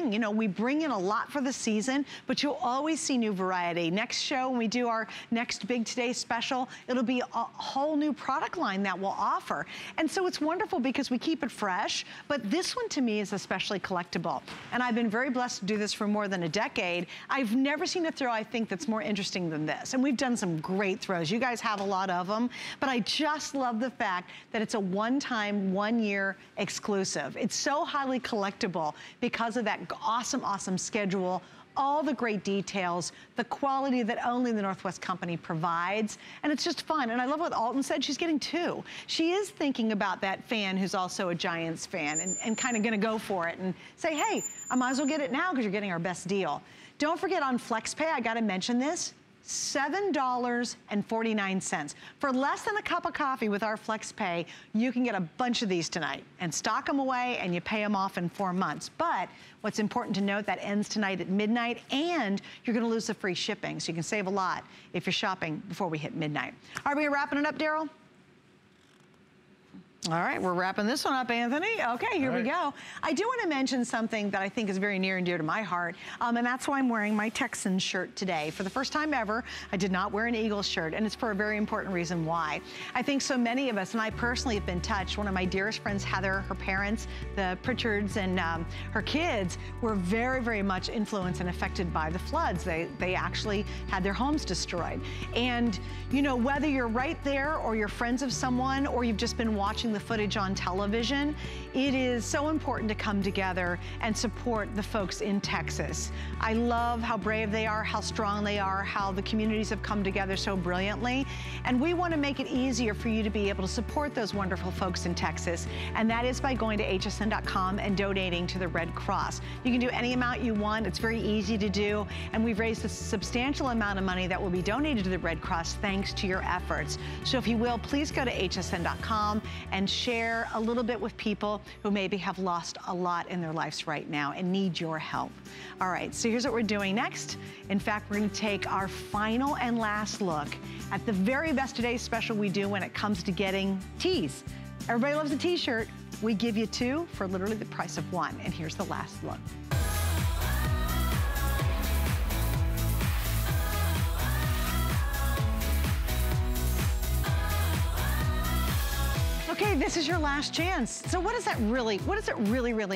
You know, we bring in a lot for the season, but you'll always see new variety. Next show, when we do our next Big Today special, it'll be a whole new product line that we'll offer. And so it's wonderful because we keep it fresh, but this one to me is especially collectible. And I've been very blessed to do this for more than a decade. I've never seen a throw, I think, that's more interesting than this. And we've done some great throws. You guys have a lot of them, but I just love the fact that it's a one-time, one-year exclusive. It's so highly collectible because of that awesome, awesome schedule, all the great details, the quality that only the Northwest Company provides, and it's just fun. And I love what Alton said, she's getting two. She is thinking about that fan who's also a Giants fan and kind of gonna go for it and say, hey, I might as well get it now because you're getting our best deal. Don't forget on FlexPay, I gotta mention this, $7.49. For less than a cup of coffee with our FlexPay, you can get a bunch of these tonight and stock them away and you pay them off in 4 months. But what's important to note, that ends tonight at midnight and you're gonna lose the free shipping. So you can save a lot if you're shopping before we hit midnight. Are we wrapping it up, Daryl? All right, we're wrapping this one up, Anthony. Okay, here we go. I do want to mention something that I think is very near and dear to my heart, and that's why I'm wearing my Texans shirt today. For the first time ever, I did not wear an Eagles shirt, and it's for a very important reason why. I think so many of us, and I personally have been touched. One of my dearest friends, Heather, her parents, the Pritchards, and her kids were very, very much influenced and affected by the floods. They actually had their homes destroyed. And, you know, whether you're right there or you're friends of someone or you've just been watching the footage on television, it is so important to come together and support the folks in Texas. I love how brave they are, how strong they are, how the communities have come together so brilliantly. And we want to make it easier for you to be able to support those wonderful folks in Texas. And that is by going to hsn.com and donating to the Red Cross. You can do any amount you want. It's very easy to do. And we've raised a substantial amount of money that will be donated to the Red Cross thanks to your efforts. So if you will, please go to hsn.com and share a little bit with people who maybe have lost a lot in their lives right now and need your help. All right, so here's what we're doing next. In fact, we're gonna take our final and last look at the very best Today special we do when it comes to getting tees. Everybody loves a t-shirt. We give you two for literally the price of one. And here's the last look. Okay, this is your last chance. So what does that really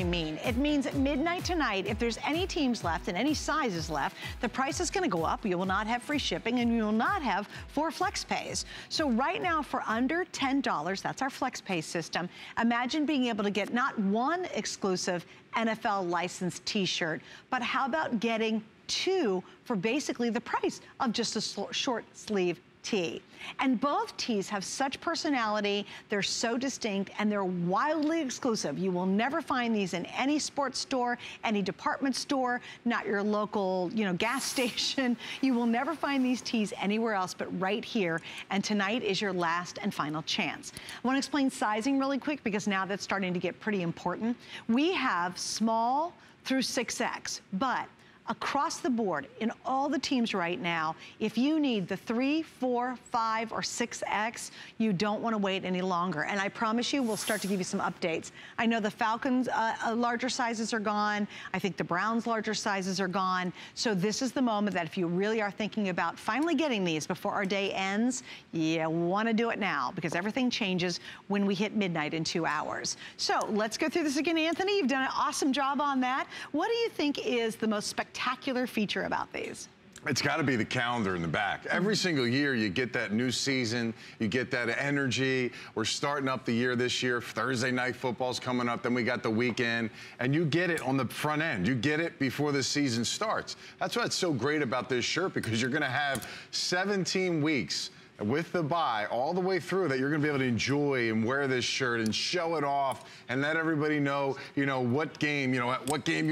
mean? It means at midnight tonight, if there's any teams left and any sizes left, the price is gonna go up. You will not have free shipping and you will not have four flex pays. So right now for under $10, that's our flex pay system. Imagine being able to get not one exclusive NFL licensed t-shirt, but how about getting two for basically the price of just a short sleeve tee. And both tees have such personality, they're so distinct, and they're wildly exclusive. You will never find these in any sports store, any department store, not your local, you know, gas station. You will never find these tees anywhere else but right here, and tonight is your last and final chance. I want to explain sizing really quick because now that's starting to get pretty important. We have small through 6X, but across the board, in all the teams right now, if you need the 3, 4, 5, or 6X, you don't want to wait any longer. And I promise you, we'll start to give you some updates. I know the Falcons' larger sizes are gone. I think the Browns' larger sizes are gone. So this is the moment that if you really are thinking about finally getting these before our day ends, you want to do it now because everything changes when we hit midnight in 2 hours. So let's go through this again, Anthony. You've done an awesome job on that. What do you think is the most spectacular feature about these? It's got to be the calendar in the back. Every single year you get that new season, you get that energy. We're starting up the year this year. Thursday night football's coming up, then we got the weekend, and you get it on the front end. You get it before the season starts. That's what's so great about this shirt, because you're going to have 17 weeks with the buy all the way through that you're gonna be able to enjoy and wear this shirt and show it off and let everybody know, you know, what game you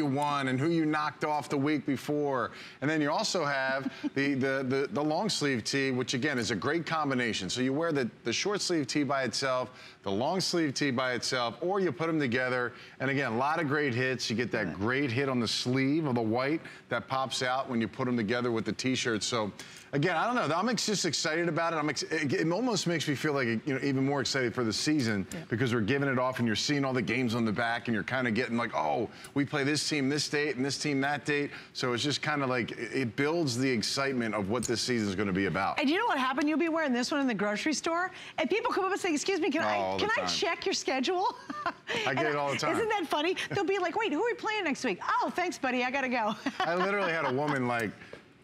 won and who you knocked off the week before. And then you also have the long sleeve tee, which again is a great combination. So you wear the short sleeve tee by itself, the long sleeve tee by itself, or you put them together. And again, a lot of great hits. You get that great hit on the sleeve of the white that pops out when you put them together with the t-shirt. So again, I don't know, I'm just excited about it. it. It almost makes me feel like, you know, even more excited for the season, yeah, because we're giving it off and you're seeing all the games on the back and you're kind of getting like, oh, we play this team this date and this team that date. So it's just kind of like, it builds the excitement of what this season is going to be about. And you know what happened? You'll be wearing this one in the grocery store and people come up and say, excuse me, can I check your schedule? I get it all the time. Isn't that funny? They'll be like, wait, who are we playing next week? Oh, thanks, buddy. I got to go. I literally had a woman like,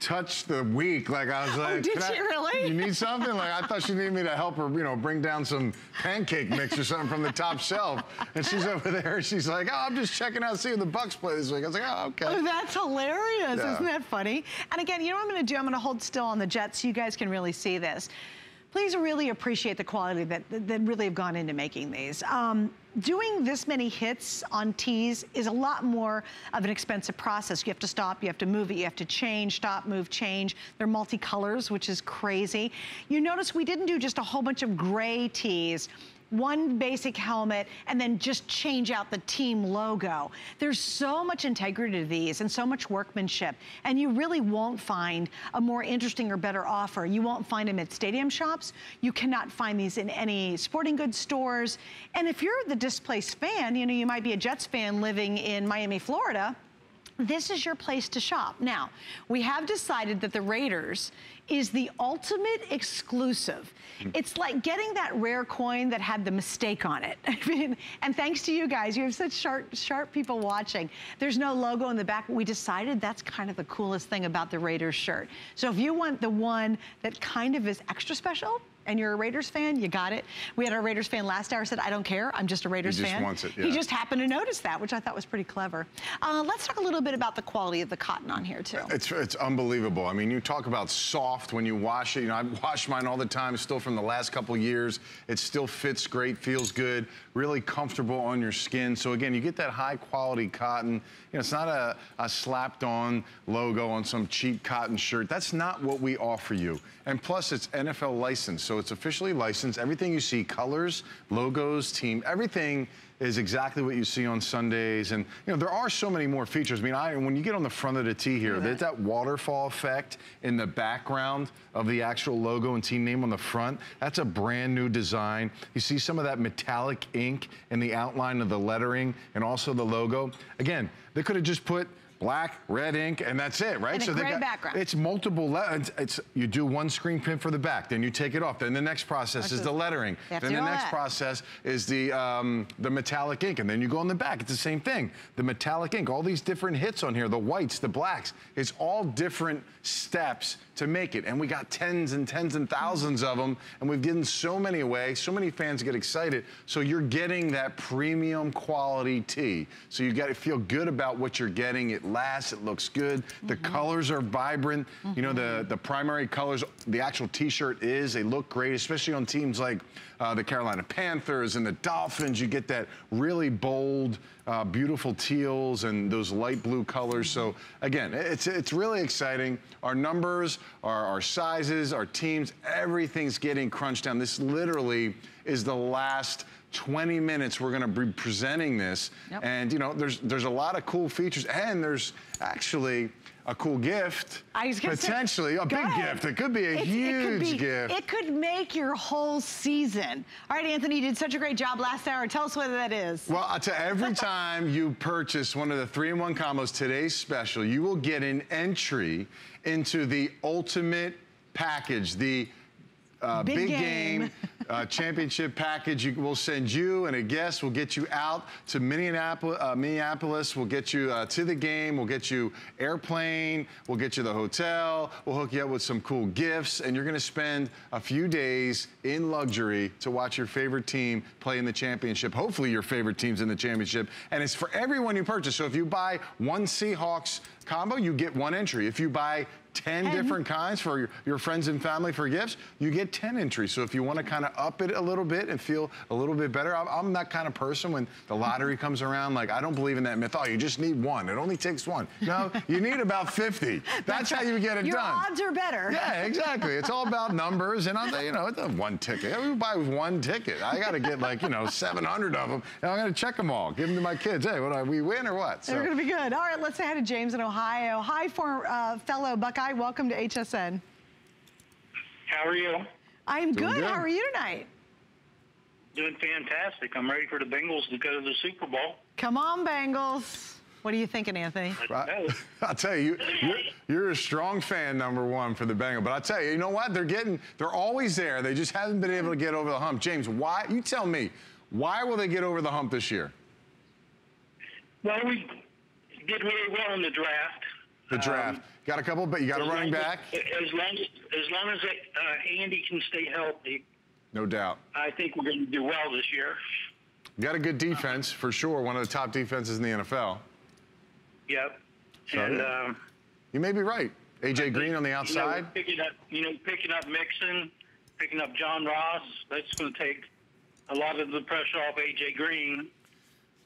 touch the week, like I was like, oh, did she really? You need something? Like I thought she needed me to help her, you know, bring down some pancake mix or something from the top shelf. And she's over there, she's like, oh, I'm just checking out, seeing the Bucks play this week. I was like, oh, okay. Oh, that's hilarious! Yeah. Isn't that funny? And again, you know what I'm going to do? I'm going to hold still on the Jets so you guys can really see this. Please really appreciate the quality that really have gone into making these. Doing this many hits on tees is a lot more of an expensive process. You have to stop, you have to move it, you have to change, stop, move, change. They're multicolors, which is crazy. You notice we didn't do just a whole bunch of gray tees, one basic helmet, and then just change out the team logo. There's so much integrity to these and so much workmanship, and you really won't find a more interesting or better offer. You won't find them at stadium shops. You cannot find these in any sporting goods stores. And if you're the displaced fan, you know, you might be a Jets fan living in Miami, Florida, this is your place to shop. Now, we have decided that the Raiders is the ultimate exclusive. It's like getting that rare coin that had the mistake on it. I mean, and thanks to you guys, you have such sharp people watching. There's no logo in the back. We decided that's kind of the coolest thing about the Raiders shirt. So if you want the one that kind of is extra special, and you're a Raiders fan, you got it. We had our Raiders fan last hour said, I don't care, I'm just a Raiders fan. He just wants it, yeah. He just happened to notice that, which I thought was pretty clever. Let's talk a little bit about the quality of the cotton on here, too. It's unbelievable. I mean, you talk about soft when you wash it. You know, I wash mine all the time, still from the last couple years. It still fits great, feels good, really comfortable on your skin. So again, you get that high-quality cotton. You know, it's not a slapped-on logo on some cheap cotton shirt. That's not what we offer you. And plus, it's NFL licensed. So it's officially licensed. Everything you see, colors, logos, team, everything is exactly what you see on Sundays. And, you know, there are so many more features. I mean, when you get on the front of the tee here, there's that waterfall effect in the background of the actual logo and team name on the front. That's a brand new design. You see some of that metallic ink in the outline of the lettering and also the logo. Again, they could have just put black, red ink, and that's it, right? And so they got background. It's multiple letters. You do one screen print for the back, then you take it off. Then the next process is the lettering. Then the next process is the metallic ink, and then you go on the back. It's the same thing. The metallic ink, all these different hits on here, the whites, the blacks, it's all different steps to make it. And we got tens and tens and thousands of them, and we've given so many away. So many fans get excited. So you're getting that premium quality tee. So you got to feel good about what you're getting. It lasts, it looks good. The colors are vibrant. You know, the primary colors, the actual t-shirt is, they look great, especially on teams like the Carolina Panthers and the Dolphins. You get that really bold, beautiful teals and those light blue colors. So again, it's really exciting. Our numbers, our sizes, our teams, everything's getting crunched down. This literally is the last 20 minutes we're going to be presenting this. Yep. And you know, there's a lot of cool features, and there's actually a cool gift, potentially, a big gift. It could be a huge gift. It could make your whole season. All right, Anthony, you did such a great job last hour. Tell us what that is. Well, I'll tell you, every time you purchase one of the 3-in-1 combos, today's special, you will get an entry into the ultimate package, the big game. Championship package. We'll send you and a guest. We'll get you out to Minneapolis. We'll get you to the game. We'll get you airplane. We'll get you the hotel. We'll hook you up with some cool gifts. And you're going to spend a few days in luxury to watch your favorite team play in the championship. Hopefully your favorite team's in the championship. And it's for everyone you purchase. So if you buy one Seahawks combo, you get one entry. If you buy 10 different kinds for your friends and family for gifts, you get 10 entries. So if you want to kind of up it a little bit and feel a little bit better, I'm that kind of person when the lottery comes around, like I don't believe in that myth. Oh, you just need one. It only takes one. No, you need about 50. That's how you get it done. Your odds are better. Yeah, exactly. It's all about numbers. And I'm, you know, it's one ticket. We buy one ticket. I got to get like, you know, 700 of them, and I'm going to check them all. Give them to my kids. Hey, what, we win or what? So. They're going to be good. All right, let's say hi to James in Ohio. Hi, fellow Buckeye. Welcome to HSN. How are you? I'm good. How are you tonight? Doing fantastic. I'm ready for the Bengals to go to the Super Bowl. Come on, Bengals. What are you thinking, Anthony? I'll tell you, you're a strong fan, number one, for the Bengals. But I'll tell you, you know what? They're always there. They just haven't been able to get over the hump. James, why? You tell me, why will they get over the hump this year? Well, we did really well in the draft. The draft. Got a couple, but you got a running back. As long as Andy can stay healthy. No doubt. I think we're going to do well this year. Got a good defense, for sure. One of the top defenses in the NFL. Yep. So, and yeah. You may be right. A.J. Green on the outside. Picking up Mixon, picking up John Ross, that's going to take a lot of the pressure off A.J. Green.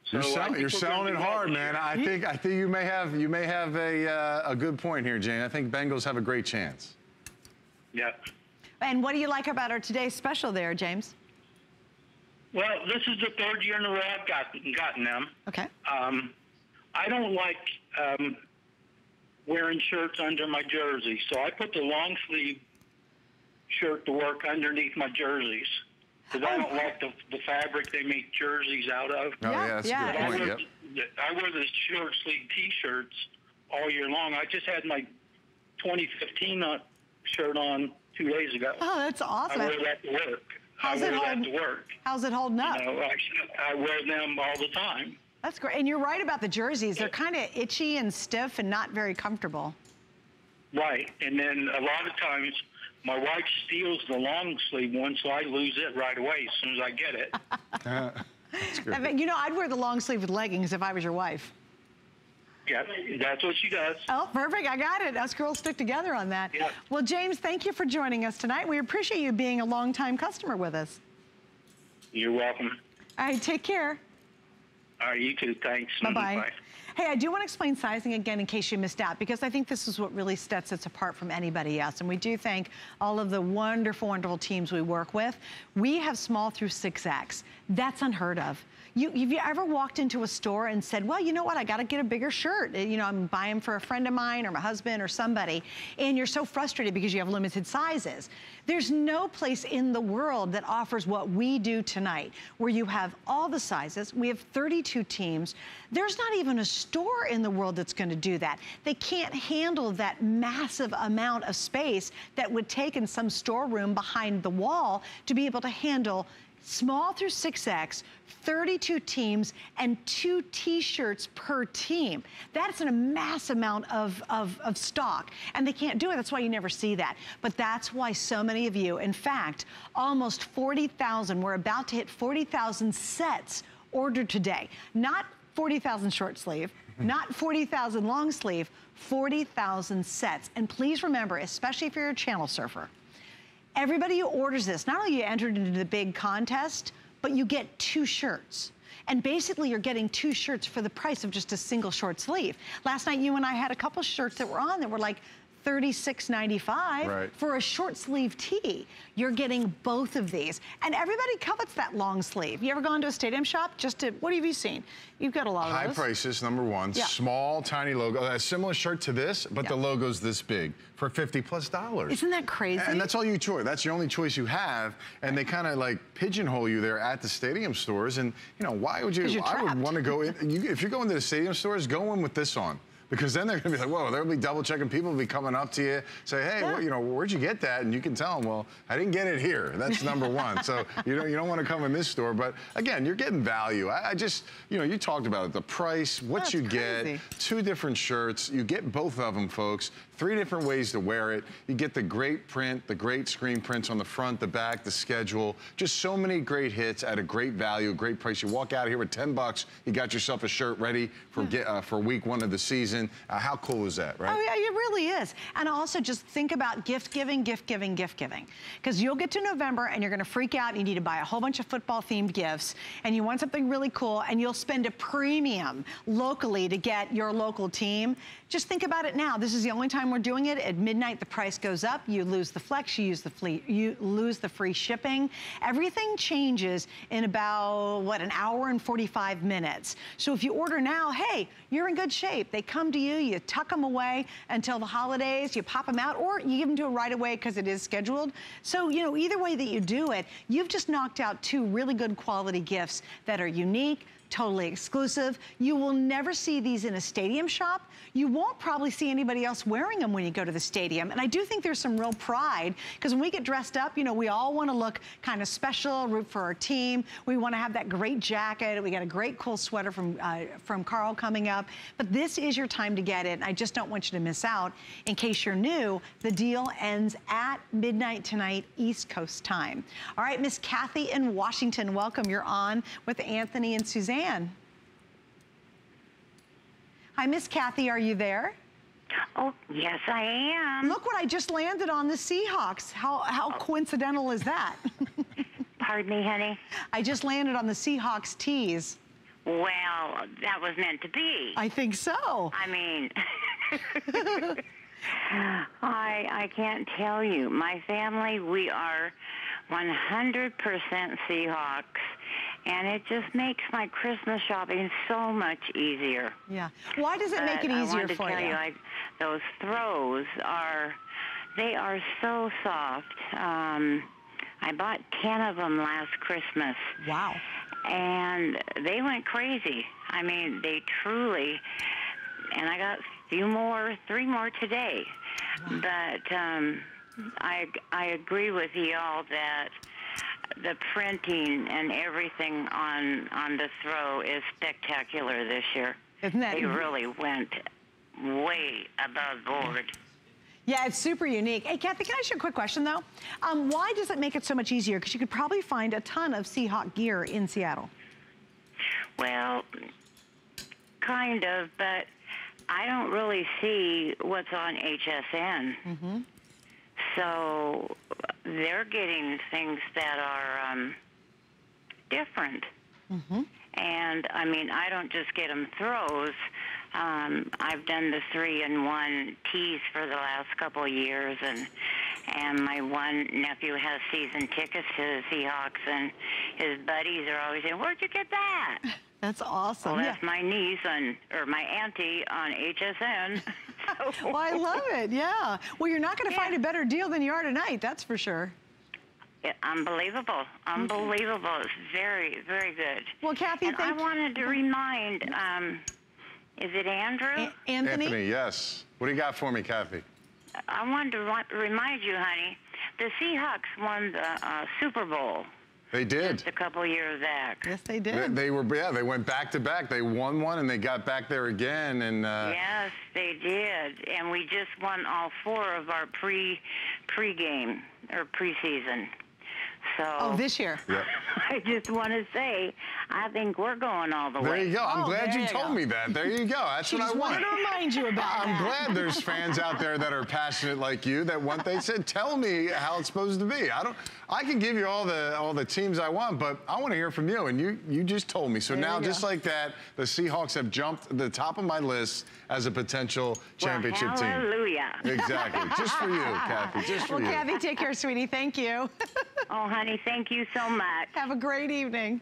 So you're selling it hard, man. I think you may have a good point here, Jane. I think Bengals have a great chance. Yep. And what do you like about our today's special there, James? Well, this is the third year in a row I've gotten them. Okay. I don't like wearing shirts under my jersey, so I put the long sleeve shirt to work underneath my jerseys. Because I don't like the fabric they make jerseys out of. Oh, yeah, that's a good point. I wear the short sleeve T-shirts all year long. I just had my 2015 shirt on 2 days ago. Oh, that's awesome. I wear that to work. How's it holding up? You know, I wear them all the time. That's great. And you're right about the jerseys. They're kind of itchy and stiff and not very comfortable. Right. And then a lot of times, my wife steals the long sleeve one, so I lose it right away as soon as I get it. I mean, you know, I'd wear the long sleeve with leggings if I was your wife. Yeah, that's what she does. Oh, perfect. I got it. Us girls stick together on that. Yeah. Well, James, thank you for joining us tonight. We appreciate you being a long-time customer with us. You're welcome. All right, take care. All right, you too. Thanks. Bye-bye. Bye. Hey, I do want to explain sizing again in case you missed out, because I think this is what really sets us apart from anybody else. And we do thank all of the wonderful, wonderful teams we work with. We have small through 6X. That's unheard of. Have you ever walked into a store and said, well, you know what, I got to get a bigger shirt. You know, I'm buying for a friend of mine or my husband or somebody. And you're so frustrated because you have limited sizes. There's no place in the world that offers what we do tonight, where you have all the sizes. We have 32 teams. There's not even a store in the world that's going to do that. They can't handle that massive amount of space that would take in some storeroom behind the wall to be able to handle small through 6X, 32 teams, and 2 T-shirts per team. That's a mass amount of stock, and they can't do it. That's why you never see that. But that's why so many of you, in fact, almost 40,000, we're about to hit 40,000 sets ordered today. Not 40,000 short sleeve, not 40,000 long sleeve, 40,000 sets. And please remember, especially if you're a channel surfer, everybody who orders this, not only are you entered into the big contest, but you get 2 shirts. And basically you're getting 2 shirts for the price of just a single short sleeve. Last night you and I had a couple shirts that were on that were like $36.95 for a short sleeve tee. You're getting both of these. And everybody covets that long sleeve. You ever gone to a stadium shop just to, what have you seen? You've got a lot of high those. Prices, number one. Yeah. Small, tiny logo. A similar shirt to this, but the logo's this big for $50+. Isn't that crazy? And that's all you choice. That's your only choice you have. And they kind of like pigeonhole you there at the stadium stores. And you know, why would you, I would want to go in, if you're going to the stadium stores, go in with this on. Because then they're going to be like, whoa, they'll be double checking. People will be coming up to you, say, hey, well, you know, where'd you get that? And you can tell them, well, I didn't get it here. That's number one. So you don't want to come in this store. But again, you're getting value. I just, you know, you talked about it, the price, what that's you crazy. Get, 2 different shirts. You get both of them, folks. 3 different ways to wear it. You get the great print, the great screen prints on the front, the back, the schedule. Just so many great hits at a great value, a great price. You walk out of here with $10. You got yourself a shirt ready for week 1 of the season. How cool is that, right? Oh, yeah, it really is. And also just think about gift giving. Because you'll get to November and you're going to freak out. You need to buy a whole bunch of football-themed gifts. And you want something really cool. And you'll spend a premium locally to get your local team. Just think about it now. This is the only time we're doing it. At midnight, the price goes up. You lose the flex. You lose the free shipping. Everything changes in about, what, an hour and 45 minutes. So if you order now, hey, you're in good shape. They come come to you, you tuck them away until the holidays, you pop them out, or you give them to it right away because it is scheduled. So, you know, either way that you do it, you've just knocked out two really good quality gifts that are unique, totally exclusive. You will never see these in a stadium shop. You won't probably see anybody else wearing them when you go to the stadium. And I do think there's some real pride, because when we get dressed up, you know, we all want to look kind of special, root for our team. We want to have that great jacket. We got a great cool sweater from Carl coming up. But this is your time to get it. And I just don't want you to miss out. In case you're new, the deal ends at midnight tonight, East Coast time. All right, Miss Kathy in Washington, welcome. You're on with Anthony and Suzanne. Hi, Miss Kathy, are you there? Oh, yes, I am. Look what I just landed on, the Seahawks. How coincidental is that? Pardon me, honey? I just landed on the Seahawks tees. Well, that was meant to be. I think so. I mean, I can't tell you. My family, we are 100% Seahawks. And it just makes my Christmas shopping so much easier. Yeah. Why does it make it easier for you? I wanted to tell you, those throws are so soft. I bought 10 of them last Christmas. Wow. And they went crazy. I mean, they truly, and I got three more today. Wow. But I agree with you all that the printing and everything on the throw is spectacular this year. Isn't that? They really went way above board. Yeah, it's super unique. Hey, Kathy, can I ask you a quick question, though? Why does it make it so much easier? Because you could probably find a ton of Seahawk gear in Seattle. Well, kind of, but I don't really see what's on HSN. Mm-hmm. So they're getting things that are different. Mm-hmm. And, I mean, I don't just get them throws. I've done the 3-in-1 tees for the last couple of years, and my one nephew has season tickets to the Seahawks, and his buddies are always saying, "Where'd you get that?" That's awesome. Well, that's my niece or my auntie on HSN. Well, I love it, yeah. Well, you're not going to find a better deal than you are tonight, that's for sure. Yeah, unbelievable. Unbelievable. Mm-hmm. It's very, very good. Well, Kathy, and I wanted to remind, is it Andrew? Anthony, yes. What do you got for me, Kathy? I wanted to remind you, honey, the Seahawks won the Super Bowl. They did. Just a couple years back. Yes, they did. They were, yeah, they went back to back. They won one and they got back there again. And yes, they did. And we just won all four of our pre-game or preseason. So. Oh, this year. Yep. I just want to say, I think we're going all the way. There you go. I'm glad you told me that. There you go. That's what I wanted to remind you about. I'm glad there's fans out there that are passionate like you that want. They said, "Tell me how it's supposed to be." I don't. I can give you all the teams I want, but I want to hear from you. And you just told me. So there now, just like that, the Seahawks have jumped the top of my list as a potential championship team. Hallelujah. Exactly. Just for you, Kathy. Just for you. Well, Kathy, take care, sweetie. Thank you. Oh, honey, thank you so much. Have a great evening.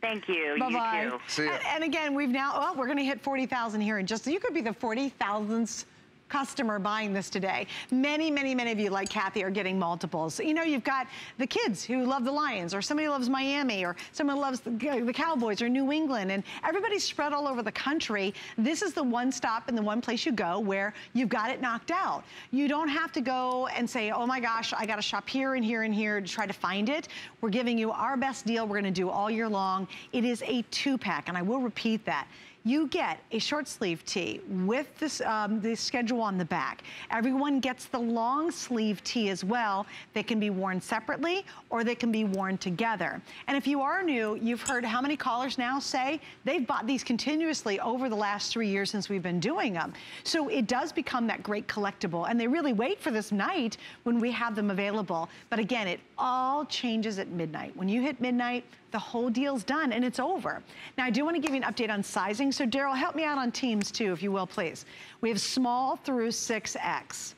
Thank you. Bye-bye. You too. See ya. And again, we're going to hit 40,000 here in just, you could be the 40,000th customer buying this today. Many, many, many of you, like Kathy, are getting multiples. So, you know, you've got the kids who love the Lions, or somebody loves Miami, or someone loves the Cowboys or New England, and everybody's spread all over the country. This is the one stop and the one place you go where you've got it knocked out. You don't have to go and say, "Oh my gosh, I got to shop here and here and here to try to find it." We're giving you our best deal we're going to do all year long. It is a 2-pack, and I will repeat that. You get a short sleeve tee with this, the schedule on the back. Everyone gets the long sleeve tee as well. They can be worn separately or they can be worn together. And if you are new, you've heard how many callers now say they've bought these continuously over the last 3 years since we've been doing them. So it does become that great collectible, and they really wait for this night when we have them available. But again, it all changes at midnight. When you hit midnight, the whole deal's done and it's over. Now, I do want to give you an update on sizing. So, Daryl, help me out on teams, too, if you will, please. We have small through 6X.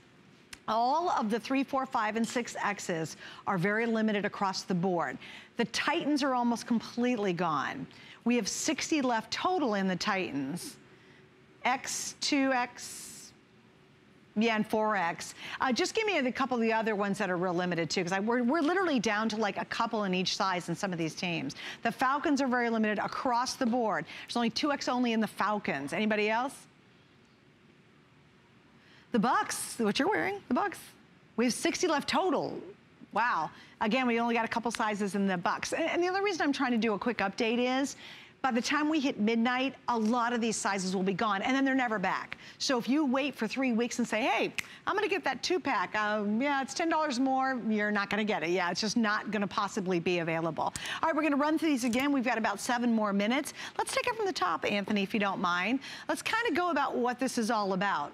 All of the 3, 4, 5, and 6Xs are very limited across the board. The Titans are almost completely gone. We have 60 left total in the Titans. X, 2X, yeah, and 4X. Just give me a couple of the other ones that are real limited too, because we're literally down to like a couple in each size in some of these teams. The Falcons are very limited across the board. There's only 2X only in the Falcons. Anybody else? The Bucks, what you're wearing, the Bucks. We have 60 left total. Wow. Again, we only got a couple sizes in the Bucks. And the other reason I'm trying to do a quick update is, by the time we hit midnight, a lot of these sizes will be gone, and then they're never back. So if you wait for 3 weeks and say, hey, I'm gonna get that 2-pack, yeah, it's $10 more, you're not gonna get it. Yeah, it's just not gonna possibly be available. All right, we're gonna run through these again. We've got about 7 more minutes. Let's take it from the top, Anthony, if you don't mind. Let's kind of go about what this is all about.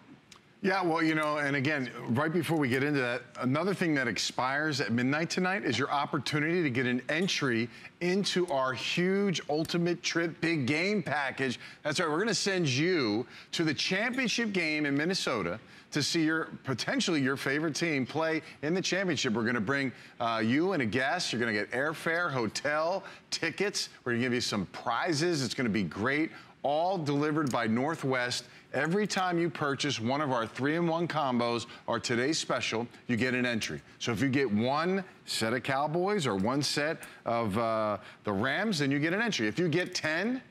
Yeah, well, you know, and again, right before we get into that, another thing that expires at midnight tonight is your opportunity to get an entry into our huge Ultimate Trip Big Game package. That's right, we're gonna send you to the championship game in Minnesota to see your, potentially your favorite team play in the championship. We're gonna bring you and a guest. You're gonna get airfare, hotel, tickets. We're gonna give you some prizes. It's gonna be great. All delivered by Northwest. Every time you purchase one of our 3-in-1 combos or today's special, you get an entry. So if you get one set of Cowboys or one set of the Rams, then you get an entry. If you get 10,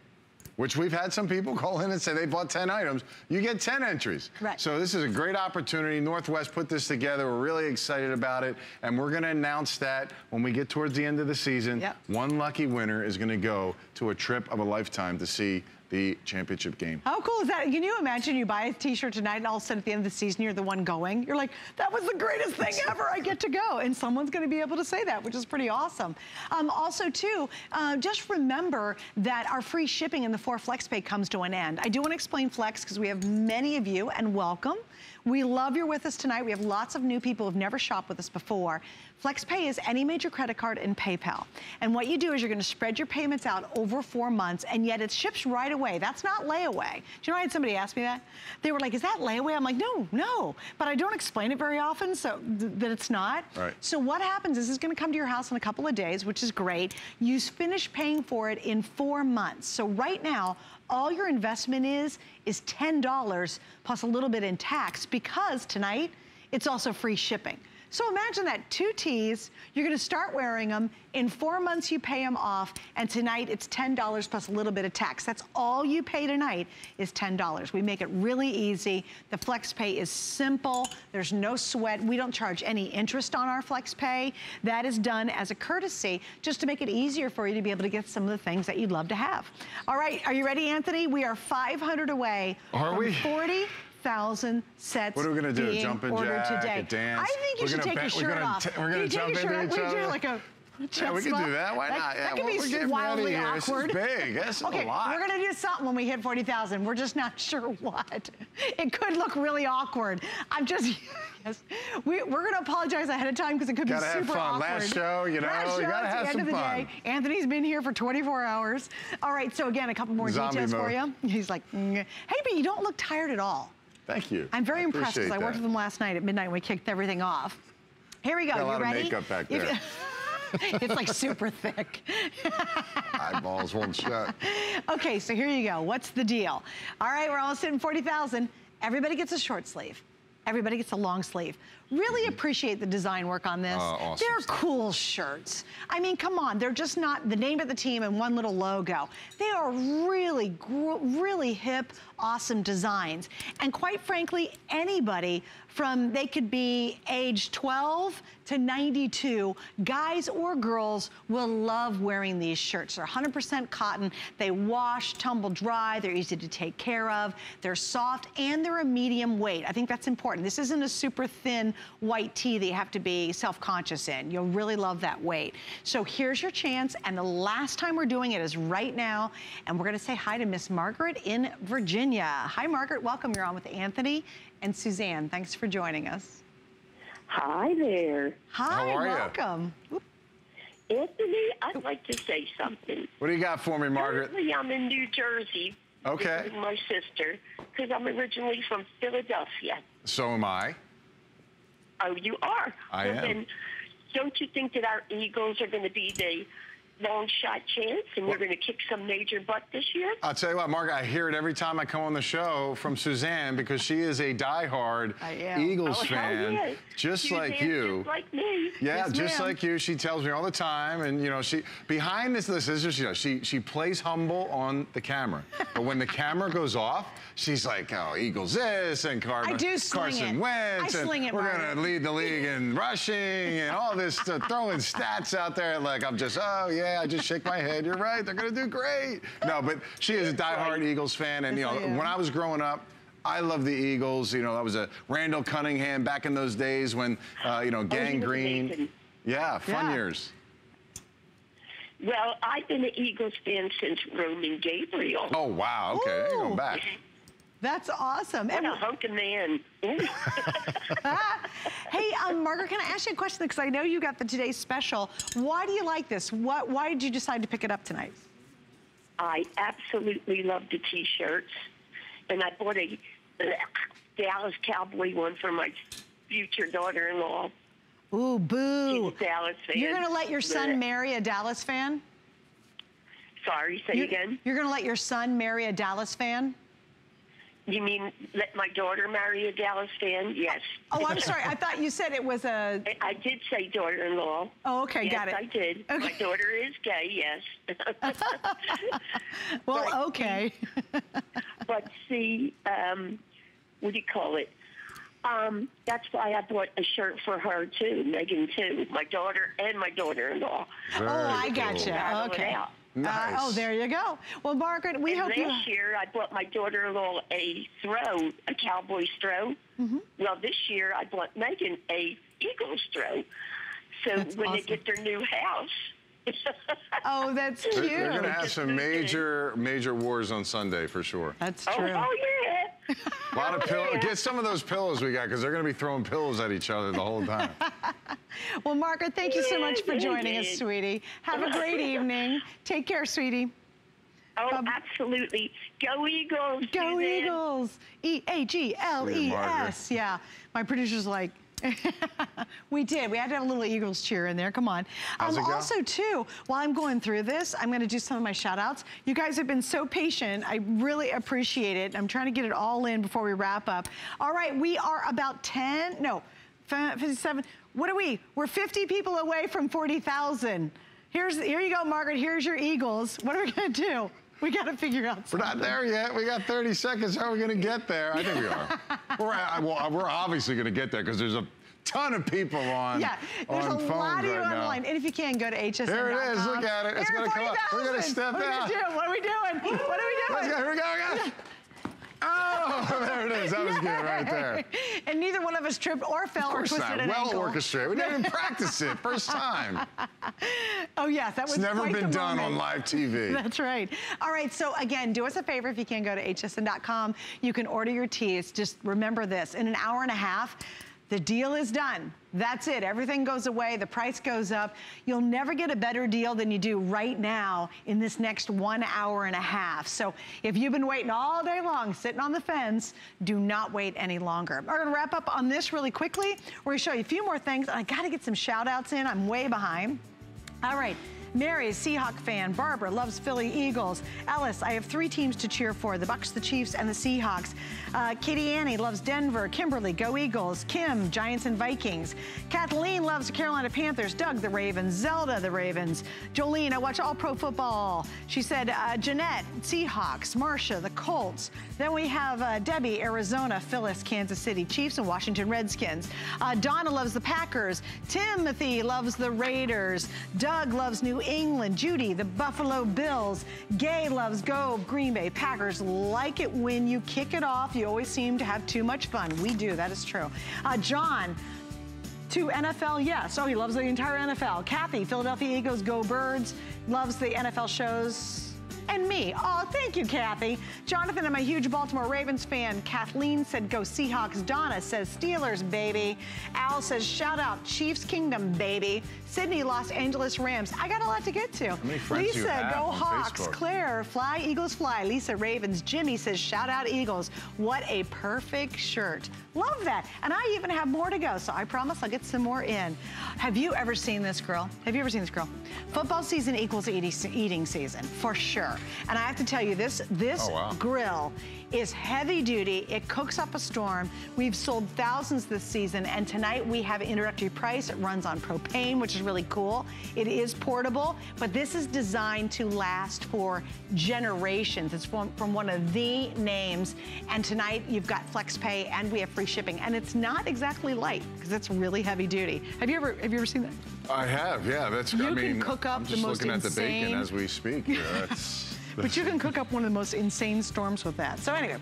which we've had some people call in and say they bought 10 items, you get 10 entries. Right. So this is a great opportunity. Northwest put this together. We're really excited about it. And we're gonna announce that when we get towards the end of the season, yep, one lucky winner is gonna go to a trip of a lifetime to see the championship game. How cool is that? Can you imagine you buy a t-shirt tonight and all of a sudden at the end of the season you're the one going? You're like, that was the greatest thing ever, I get to go. And someone's gonna be able to say that, which is pretty awesome. Also too, just remember that our free shipping in the 4 Flex Pay comes to an end. I do wanna explain Flex because we have many of you, and welcome. We love you're with us tonight. We have lots of new people who've never shopped with us before. FlexPay is any major credit card and PayPal. And what you do is you're gonna spread your payments out over 4 months, and yet it ships right away. That's not layaway. Do you know I had somebody ask me that? They were like, is that layaway? I'm like, no, no. But I don't explain it very often, so that it's not. Right. So what happens is it's gonna come to your house in a couple of days, which is great. You finish paying for it in 4 months. So right now, all your investment is $10 plus a little bit in tax, because tonight it's also free shipping. So imagine that, 2 tees, you're gonna start wearing them, in 4 months you pay them off, and tonight it's $10 plus a little bit of tax. That's all you pay tonight is $10. We make it really easy. The Flex Pay is simple, there's no sweat. We don't charge any interest on our Flex Pay. That is done as a courtesy just to make it easier for you to be able to get some of the things that you'd love to have. All right, are you ready, Anthony? We are 500 away from 40,000 sets. What are we gonna do? Jump in jack, today. Dance? I think you should take your shirt off. We're gonna jump into each other. Do like a chest, yeah, we can do that. Why not? That could be wildly awkward. This is big. That's okay, a lot. We're gonna do something when we hit 40,000. We're just not sure what. It could look really awkward. I'm just. Yes. We're gonna apologize ahead of time because it could gotta be super awkward. Last show, you know, you gotta have some fun. Anthony's been here for 24 hours. All right, so again, a couple more details for you. He's like, hey, but you don't look tired at all. Thank you. I'm very impressed because I worked with them last night at midnight when we kicked everything off. Here we go. Got a lot of makeup back there. It's like super thick. Eyeballs won't shut. Okay, so here you go. What's the deal? All right, we're almost hitting 40,000. Everybody gets a short sleeve. Everybody gets a long sleeve. Really appreciate the design work on this. Awesome. They're cool shirts. I mean, come on, they're just not the name of the team and one little logo. They are really, really hip, awesome designs. And quite frankly, anybody from, they could be age 12 to 92, guys or girls will love wearing these shirts. They're 100% cotton, they wash, tumble dry, they're easy to take care of, they're soft, and they're a medium weight. I think that's important. This isn't a super thin white tee that you have to be self-conscious in. You'll really love that weight. So here's your chance, and the last time we're doing it is right now, and we're gonna say hi to Miss Margaret in Virginia. Hi Margaret, welcome, you're on with Anthony and Suzanne. Thanks for joining us. Hi there. Hi, welcome. You? Anthony, I'd like to say something. What do you got for me, Margaret? Currently, I'm in New Jersey. Okay. With my sister, because I'm originally from Philadelphia. So am I. Oh, you are? I am. Then don't you think that our Eagles are going to be the long shot chance, and we're going to kick some major butt this year. I'll tell you what, Margaret, I hear it every time I come on the show from Suzanne, because she is a diehard Eagles fan, just like you. Just like me. Yeah, yes, just like you. She tells me all the time, and you know, she behind this, she plays humble on the camera, but when the camera goes off, she's like, oh, Eagles this, and Carson Wentz, and we're going to lead the league in rushing, and all this, throwing stats out there, like I'm just, oh yeah, I just shake my head, you're right, they're going to do great. No, but she is a diehard Eagles fan, and you know, when I was growing up, I love the Eagles, you know, I was a Randall Cunningham back in those days when, you know, Gang Green, fun years. Well, I've been an Eagles fan since Roman Gabriel. Oh, wow, okay, going back. That's awesome. What a hunk of man. Hey, Margaret, can I ask you a question? Because I know you got the today's special. Why do you like this? Why did you decide to pick it up tonight? I absolutely love the T-shirts. And I bought a Dallas Cowboy one for my future daughter-in-law. Ooh, boo. She's a Dallas fan. You're going to let your son marry a Dallas fan? Sorry, say again? You're going to let your son marry a Dallas fan? You mean let my daughter marry a Dallas fan? Yes. Oh, I'm sorry. I thought you said it was a... I did say daughter-in-law. Oh, okay. Yes, got it. I did. Okay. My daughter is gay, yes. Well, but, okay. But see, what do you call it? That's why I bought a shirt for her, too, Megan, too, my daughter and my daughter-in-law. Oh, I gotcha. Okay. Nice. Oh, there you go. Well, Margaret, we hope you... Last year, I bought my daughter-in-law a throw, a Cowboys throw. Mm-hmm. Well, this year, I bought Megan a Eagles throw. So that's when they get their new house... Oh, that's cute. They're going to have some major, major wars on Sunday, for sure. That's true. Oh, yeah. A lot of pillows. Yeah. Get some of those pillows we got, because they're going to be throwing pillows at each other the whole time. Well, Margaret, thank you so much for joining us, sweetie. Have a great evening. Take care, sweetie. Oh, absolutely. Go Eagles. Go Eagles. E-A-G-L-E-S. Yeah. My producer's like... We did. We had to have a little Eagles cheer in there. Come on. Also, too, while I'm going through this, I'm going to do some of my shout-outs. You guys have been so patient. I really appreciate it. I'm trying to get it all in before we wrap up. All right, we are about 10, no, 57. What are we? We're 50 people away from 40,000. Here you go, Margaret. Here's your Eagles. What are we going to do? We got to figure out something. We're not there yet. We got 30 seconds. How are we going to get there? I think we are. We're obviously going to get there because there's a ton of people on there's a lot of you online. And if you can, go to HSN.com. Here it is. Look at it. It's going to come up. We're going to step out. What are we doing? What are we doing? Here we go. Oh, there it is. That was good right there. And neither one of us tripped or fell or twisted an ankle. Well orchestrated. We didn't even practice it. First time. Oh, yes. That was never been done on live TV. That's right. All right. So, again, do us a favor. If you can, go to hsn.com. You can order your teas. Just remember this. In an hour and a half, the deal is done. That's it. Everything goes away. The price goes up. You'll never get a better deal than you do right now in this next 1 hour and a half. So if you've been waiting all day long, sitting on the fence, do not wait any longer. We're going to wrap up on this really quickly. We're going to show you a few more things. I got to get some shout outs in. I'm way behind. All right. Mary, Seahawk fan. Barbara loves Philly Eagles. Alice, I have three teams to cheer for, the Bucks, the Chiefs, and the Seahawks. Kitty Annie loves Denver. Kimberly, go Eagles. Kim, Giants and Vikings. Kathleen loves the Carolina Panthers. Doug, the Ravens. Zelda, the Ravens. Jolene, I watch all pro football. She said, Jeanette, Seahawks. Marsha, the Colts. Then we have Debbie, Arizona. Phyllis, Kansas City Chiefs, and Washington Redskins. Donna loves the Packers. Timothy loves the Raiders. Doug loves New England. Judy, the Buffalo Bills. Gay loves go Green Bay Packers. Like it when you kick it off. You always seem to have too much fun. We do. That is true. John, to NFL, yes. Oh, he loves the entire NFL. Kathy, Philadelphia Eagles, go Birds. Loves the NFL shows. and me. Oh, thank you, Kathy. Jonathan, I'm a huge Baltimore Ravens fan. Kathleen said, go Seahawks. Donna says, Steelers, baby. Al says, shout out, Chiefs Kingdom, baby. Sydney, Los Angeles Rams. I got a lot to get to. How many friends Lisa, you have go Hawks. Facebook? Claire, fly, Eagles, fly. Lisa, Ravens. Jimmy says, shout out, Eagles. What a perfect shirt. Love that. And I even have more to go, so I promise I'll get some more in. Have you ever seen this girl? Have you ever seen this girl? Football season equals eating season, for sure. And I have to tell you, this oh, wow. grill is heavy duty. It cooks up a storm. We've sold thousands this season, and tonight we have an introductory price. It runs on propane, which is really cool. It is portable, but this is designed to last for generations. It's from one of the names, and tonight you've got flex pay and we have free shipping. And it's not exactly light because it's really heavy duty. Have you ever seen that? I have, yeah. That's you I mean can cook up I'm just the most looking at insane... the bacon as we speak. Yeah, but you can cook up one of the most insane storms with that. So anyway,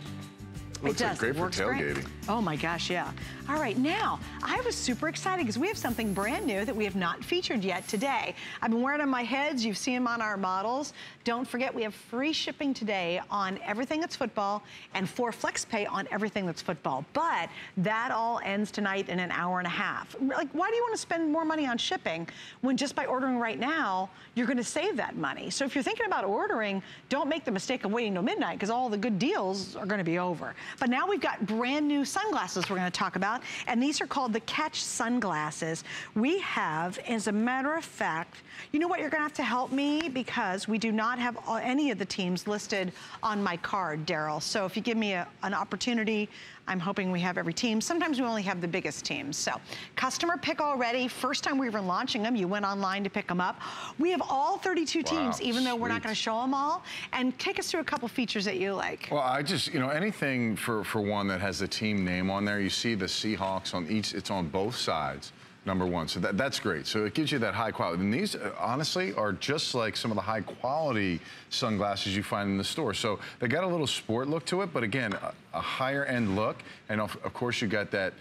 looks it does. Like great it works for tailgating. Great. Oh my gosh, yeah. All right, now, I was super excited because we have something brand new that we have not featured yet today. I've been wearing it on my heads. You've seen them on our models. Don't forget, we have free shipping today on everything that's football and for flex pay on everything that's football. But that all ends tonight in an hour and a half. Like, why do you want to spend more money on shipping when just by ordering right now, you're going to save that money? So if you're thinking about ordering, don't make the mistake of waiting till midnight because all the good deals are going to be over. But now we've got brand new sunglasses we're going to talk about, and these are called the Catch sunglasses. We have, as a matter of fact, you know what, you're going to have to help me because we do not have any of the teams listed on my card, Daryl. So if you give me an opportunity, I'm hoping we have every team. Sometimes we only have the biggest teams. So customer pick already. First time we were launching them, you went online to pick them up. We have all 32 teams, even though we're not going to show them all. And take us through a couple features that you like. Well, I just, you know, anything for one that has the team name on there, you see the Seahawks on each, it's on both sides. Number one, so that's great. So it gives you that high quality. And these, honestly, are just like some of the high quality sunglasses you find in the store. So they got a little sport look to it, but again, a higher end look. And of course, you got that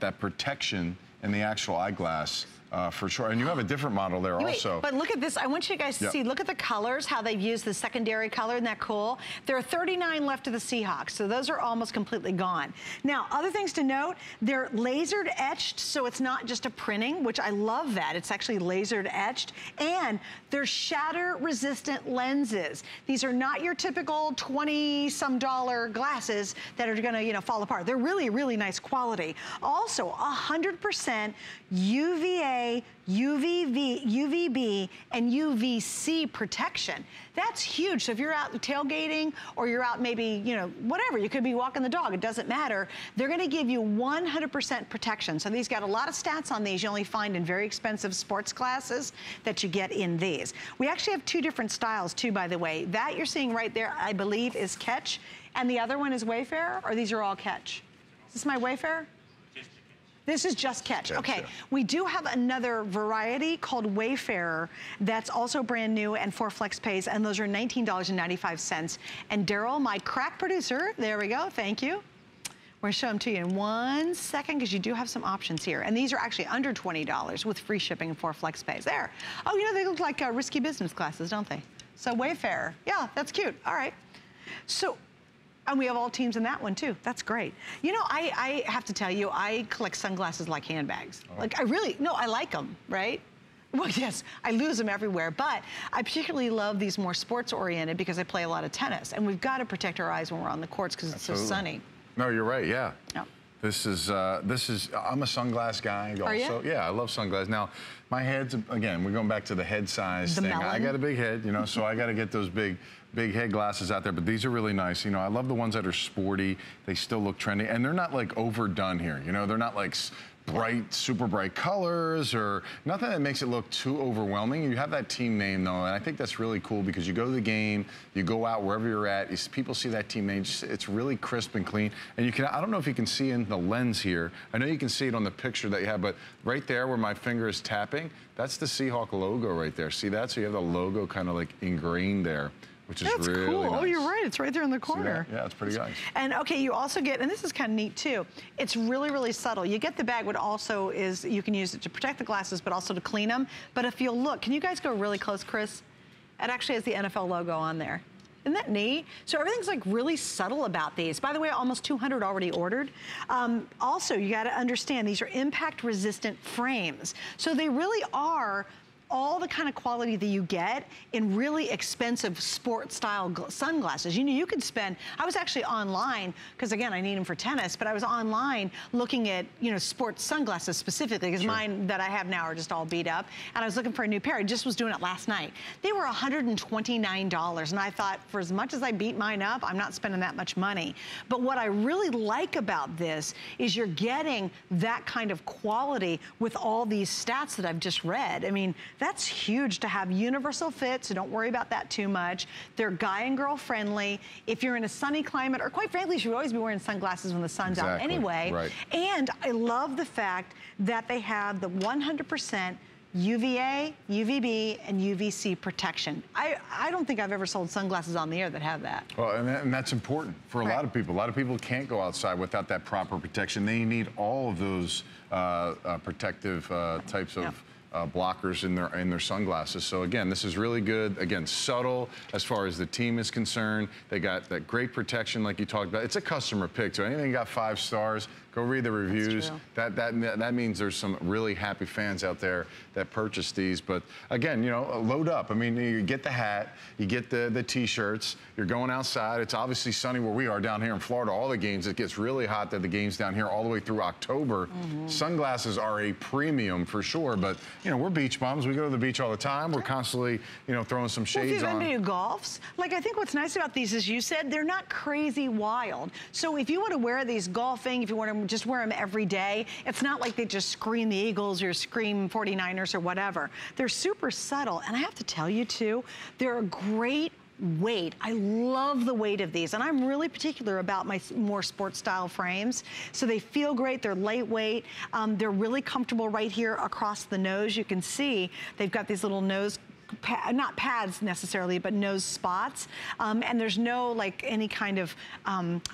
that protection in the actual eyeglass. For sure, and you have a different model there also. But look at this, I want you guys to see, look at the colors, how they've used the secondary color, isn't that cool? There are 39 left of the Seahawks, so those are almost completely gone. Now, other things to note, they're lasered etched, so it's not just a printing, which I love that, it's actually lasered etched, and they're shatter-resistant lenses. These are not your typical 20-some dollar glasses that are gonna, you know, fall apart. They're really, really nice quality. Also, 100% UVA, UVB, UVB, and UVC protection. That's huge. So if you're out tailgating or you're out maybe, you know, whatever, you could be walking the dog, it doesn't matter. They're going to give you 100% protection. So these got a lot of stats on these you only find in very expensive sports glasses that you get in these. We actually have two different styles too, by the way. That you're seeing right there, I believe, is Catch. And the other one is Wayfair, or these are all Catch? Is this my Wayfair? This is just Catch. Okay, we do have another variety called Wayfarer that's also brand new and for flex pays, and those are $19.95. And Daryl, my crack producer, there we go, thank you. We're gonna show them to you in 1 second because you do have some options here. And these are actually under $20 with free shipping and for flex pays. There. Oh, you know, they look like risky business classes, don't they? So Wayfarer, yeah, that's cute, all right. So. And we have all teams in that one too. That's great. You know, I have to tell you, I collect sunglasses like handbags. Oh. Like I really, no, I like them, right? Well, yes, I lose them everywhere, but I particularly love these more sports-oriented because I play a lot of tennis, and we've got to protect our eyes when we're on the courts because it's so sunny. No, you're right, yeah. No. This is I'm a sunglass guy also. Are you? Yeah, I love sunglasses. Now, my head's, again, we're going back to the head size thing. Melon. I got a big head, you know, so I got to get those big head glasses out there, but these are really nice. You know, I love the ones that are sporty. They still look trendy, and they're not like overdone here. You know, they're not like bright, super bright colors or nothing that makes it look too overwhelming. You have that team name though, and I think that's really cool because you go to the game, you go out wherever you're at, people see that team name, it's really crisp and clean. And you can, I don't know if you can see in the lens here, I know you can see it on the picture that you have, but right there where my finger is tapping, that's the Seahawk logo right there. See that? So you have the logo kind of like ingrained there. Which is that's really cool. Nice. Oh, you're right. It's right there in the corner. Yeah, it's pretty nice. And okay, you also get, and this is kind of neat too, it's really, really subtle. You get the bag, what also is, you can use it to protect the glasses, but also to clean them. But if you'll look, can you guys go really close, Chris? It actually has the NFL logo on there. Isn't that neat? So everything's like really subtle about these. By the way, almost 200 already ordered. Also, you gotta understand these are impact resistant frames. So they really are all the kind of quality that you get in really expensive sport style sunglasses. You know, you could spend, I was actually online, because again, I need them for tennis, but I was online looking at, you know, sports sunglasses specifically, because mine that I have now are just all beat up. And I was looking for a new pair. I just was doing it last night. They were $129. And I thought, for as much as I beat mine up, I'm not spending that much money. But what I really like about this is you're getting that kind of quality with all these stats that I've just read. I mean, that's huge to have universal fit, so don't worry about that too much. They're guy and girl friendly. If you're in a sunny climate, or quite frankly, you should always be wearing sunglasses when the sun's out anyway. Right. And I love the fact that they have the 100% UVA, UVB, and UVC protection. I don't think I've ever sold sunglasses on the air that have that. Well, and that's important for a lot of people. A lot of people can't go outside without that proper protection. They need all of those protective types of... blockers in their sunglasses. So again, this is really good. Again, subtle as far as the team is concerned. They got that great protection like you talked about. It's a customer pick, so anything got 5 stars, go read the reviews. That means there's some really happy fans out there that purchase these. But again, you know, load up. I mean, you get the hat, you get the t-shirts, you're going outside. It's obviously sunny where we are down here in Florida. All the games, it gets really hot that the games down here all the way through October. Sunglasses are a premium for sure, but you know, we're beach bums. We go to the beach all the time. We're constantly, you know, throwing some shades on. Well, if you've been to golfs, like I think what's nice about these is you said they're not crazy wild. So if you want to wear these golfing, if you want to just wear them every day, it's not like they just scream the Eagles or scream 49ers or whatever. They're super subtle. And I have to tell you too, they're a great weight. I love the weight of these, and I'm really particular about my more sports style frames. So they feel great, they're lightweight, they're really comfortable right here across the nose. You can see they've got these little nose, not pads necessarily, but nose spots. And there's no like any kind of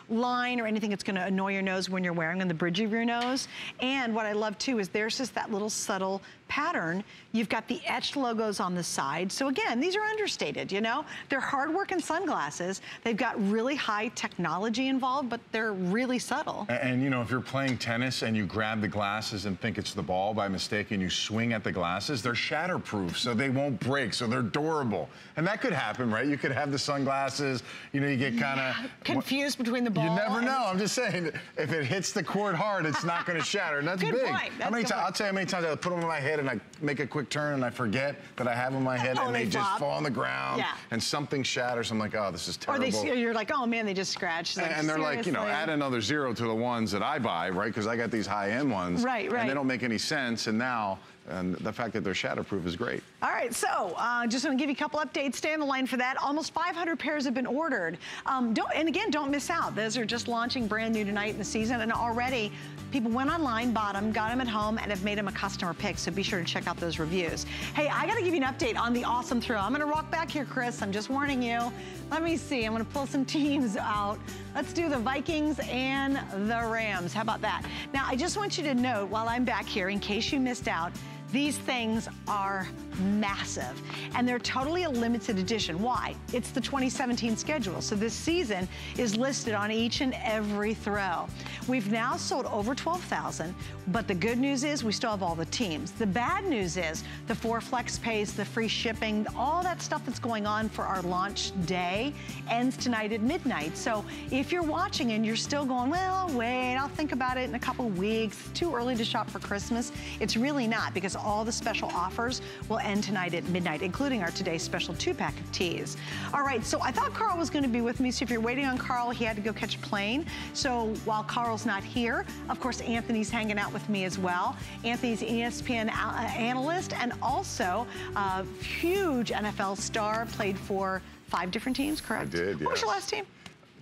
line or anything that's gonna annoy your nose when you're wearing on the bridge of your nose. And what I love too is there's just that little subtle pattern. You've got the etched logos on the side. So again, these are understated, you know? They're hard-working sunglasses. They've got really high technology involved, but they're really subtle. And you know, if you're playing tennis and you grab the glasses and think it's the ball by mistake and you swing at the glasses, they're shatterproof, so they won't break, so they're durable. And that could happen, right? You could have the sunglasses, you know, you get kind of... confused between the ball. You never know. I'm just saying, if it hits the court hard, it's not gonna shatter, and that's big. I'll tell you how many times I put them in my head and I make a quick turn and I forget that I have them in my head and they just fall on the ground and something shatters. I'm like, oh, this is terrible. Or you're like, oh man, they just scratched. Like, and they're like, you know, add another zero to the ones that I buy, right? Because I got these high-end ones. And they don't make any sense, and now the fact that they're shatterproof is great. All right, so just want to give you a couple updates. Stay on the line for that. Almost 500 pairs have been ordered. And again, don't miss out. Those are just launching brand new tonight in the season, and already people went online, bought them, got them at home, and have made them a customer pick, so be sure to check out those reviews. Hey, I got to give you an update on the awesome throw. I'm going to walk back here, Chris. I'm just warning you. Let me see. I'm going to pull some teams out. Let's do the Vikings and the Rams. How about that? Now, I just want you to note while I'm back here, in case you missed out, these things are massive, and they're totally a limited edition. Why? It's the 2017 schedule, so this season is listed on each and every throw. We've now sold over 12,000, but the good news is we still have all the teams. The bad news is the 4 flex pays, the free shipping, all that stuff that's going on for our launch day ends tonight at midnight. So if you're watching and you're still going, well, wait, I'll think about it in a couple weeks, it's too early to shop for Christmas, it's really not, because all the special offers will end tonight at midnight, including our today's special 2-pack of teas. All right, so I thought Carl was going to be with me, so if you're waiting on Carl, he had to go catch a plane. So while Carl's not here, of course, Anthony's hanging out with me as well. Anthony's ESPN analyst and also a huge NFL star, played for 5 different teams, correct? I did, yes. What was your last team?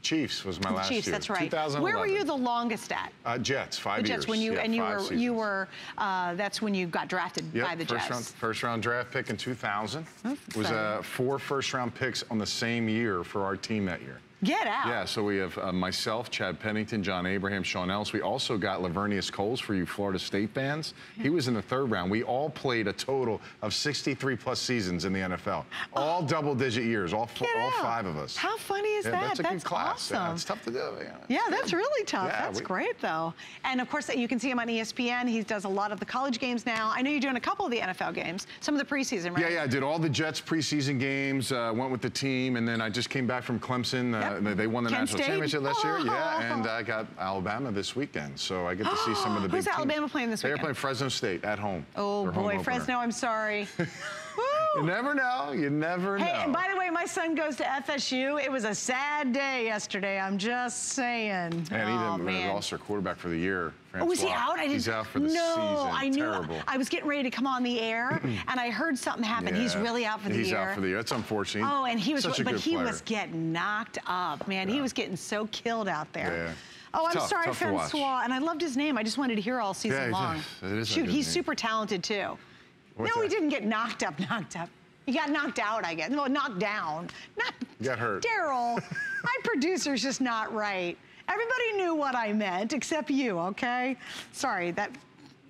Chiefs was my last year. That's right. 2011. Where were you the longest at? Jets, 5 years. The Jets, when you, and you were that's when you got drafted by the Jets. First round draft pick in 2000. It was 4 first round picks on the same year for our team that year. Get out. Yeah, so we have myself, Chad Pennington, John Abraham, Sean Ellis. We also got Lavernius Coles for you Florida State fans. He was in the third round. We all played a total of 63-plus seasons in the NFL. All double-digit years, all five of us. How funny is that? That's a good class. Awesome. Yeah, it's tough to do. Yeah, that's really tough. Yeah, that's great, though. And, of course, you can see him on ESPN. He does a lot of the college games now. I know you're doing a couple of the NFL games, some of the preseason, right? Yeah, yeah, I did all the Jets preseason games, went with the team, and then I just came back from Clemson. They won the national championship last year, yeah, and I got Alabama this weekend, so I get to see some of the big teams. Who's Alabama playing this weekend? They're playing Fresno State at home. Oh, boy, Fresno, I'm sorry. You never know. You never know. Hey, and by the way, my son goes to FSU. It was a sad day yesterday. I'm just saying. And he lost their quarterback for the year. Francois. Oh, is he out? He's out for the season. No, I knew. Terrible. I was getting ready to come on the air, and I heard something happen. Yeah. He's really out for the year. He's out for the year. That's unfortunate. Oh, and he was, but he was getting knocked up, man. Yeah. He was getting so killed out there. Yeah. Oh, I'm sorry, Francois. And I loved his name. I just wanted to hear all season long. Shoot, he's super talented too. What's that? He didn't get knocked up. He got knocked out, I guess. No, knocked down. Not got hurt. Daryl, my producer's just not right. Everybody knew what I meant, except you, okay? Sorry,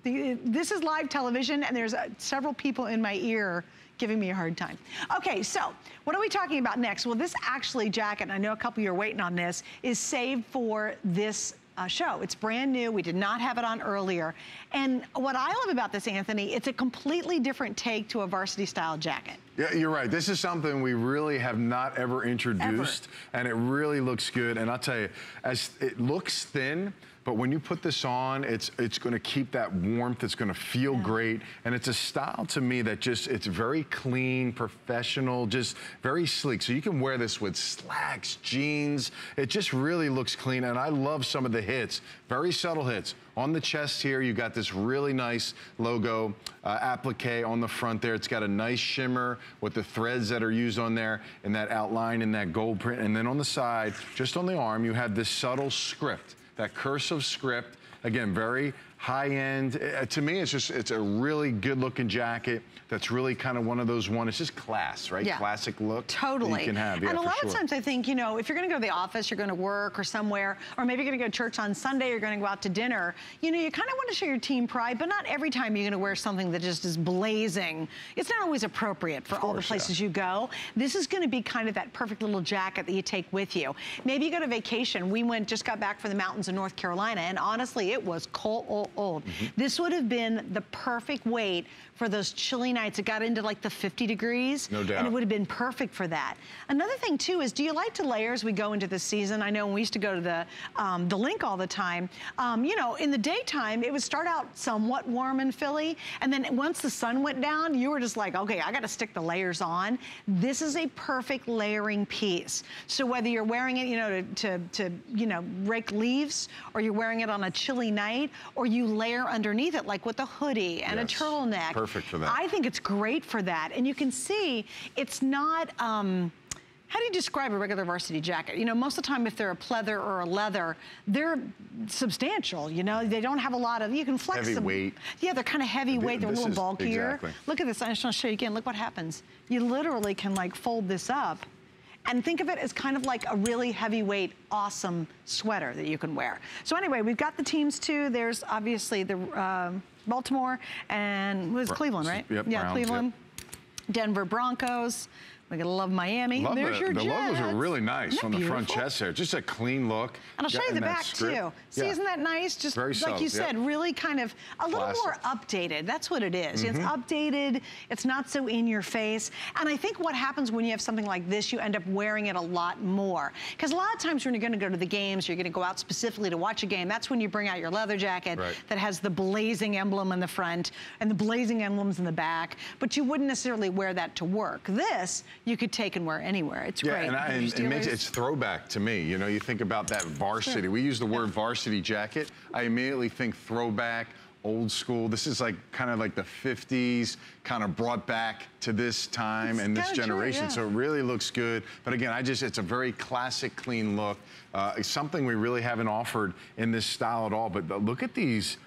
this is live television, and there's several people in my ear giving me a hard time. Okay, so what are we talking about next? Well, this actually, Jack, and I know a couple of you are waiting on this, is saved for this show. It's brand new. We did not have it on earlier. And what I love about this, Anthony, it's a completely different take to a varsity style jacket. Yeah, you're right. This is something we really have not ever introduced, and it really looks good. And I'll tell you, as it looks thin, but when you put this on, it's going to keep that warmth. It's going to feel great, and it's a style to me that just, it's very clean, professional, just very sleek. So you can wear this with slacks, jeans. It just really looks clean, and I love some of the hits, very subtle hits. On the chest here, you got this really nice logo applique on the front there. It's got a nice shimmer with the threads that are used on there and that outline and that gold print. And then on the side, just on the arm, you have this subtle script. That cursive script, again, very high-end. To me, it's just, it's a really good-looking jacket that's really kind of one of those it's just class, right? Yeah. Classic look. Totally. You can have, and a lot of times I think, you know, if you're going to go to the office, you're going to work or somewhere, or maybe you're going to go to church on Sunday, you're going to go out to dinner, you know, you kind of want to show your team pride, but not every time you're going to wear something that just is blazing. It's not always appropriate for all the places you go. This is going to be kind of that perfect little jacket that you take with you. Maybe you go to vacation. We just got back from the mountains of North Carolina, and honestly, it was cold. This would have been the perfect weight for those chilly nights. It got into like the 50 degrees. No doubt. And it would have been perfect for that. Another thing too is, do you like to layer as we go into the season? I know when we used to go to the Link all the time, you know, in the daytime, it would start out somewhat warm in Philly. And then once the sun went down, you were just like, okay, I got to stick the layers on. This is a perfect layering piece. So whether you're wearing it, you know, to you know, rake leaves, or you're wearing it on a chilly night, or you layer underneath it, like with a hoodie and a turtleneck. Perfect for that. I think it's great for that. And you can see it's not, how do you describe a regular varsity jacket? You know, most of the time if they're a pleather or a leather, they're substantial, you know? They don't have a lot of, you can flex them. Heavyweight. Yeah, they're kind of heavyweight. They're a little bulkier. Exactly. Look at this. I'm just going to show you again. Look what happens. You literally can like fold this up. And think of it as kind of like a really heavyweight, awesome sweater that you can wear. So anyway, we've got the teams too. There's obviously the Baltimore and Cleveland, right? Yep, yeah, Browns, Cleveland. Yep. Denver Broncos. We're going to love Miami. Love the Jets. Logos are really nice on the front chest there. Just a clean look. And I'll show you the back too. See, isn't that nice? Just very like you said, really kind of a little more updated. That's what it is. It's updated. It's not so in your face. And I think what happens when you have something like this, you end up wearing it a lot more. Because a lot of times when you're going to go to the games, you're going to go out specifically to watch a game. That's when you bring out your leather jacket that has the blazing emblem in the front and the blazing emblems in the back. But you wouldn't necessarily wear that to work. This, you could take and wear anywhere. It's great. Yeah, and it makes, it's throwback to me. You know, you think about that varsity. We use the word varsity jacket. I immediately think throwback, old school. This is like kind of like the 50s, kind of brought back to this time and this generation. So it really looks good. But again, I just, it's a very classic, clean look. It's something we really haven't offered in this style at all. But look at these.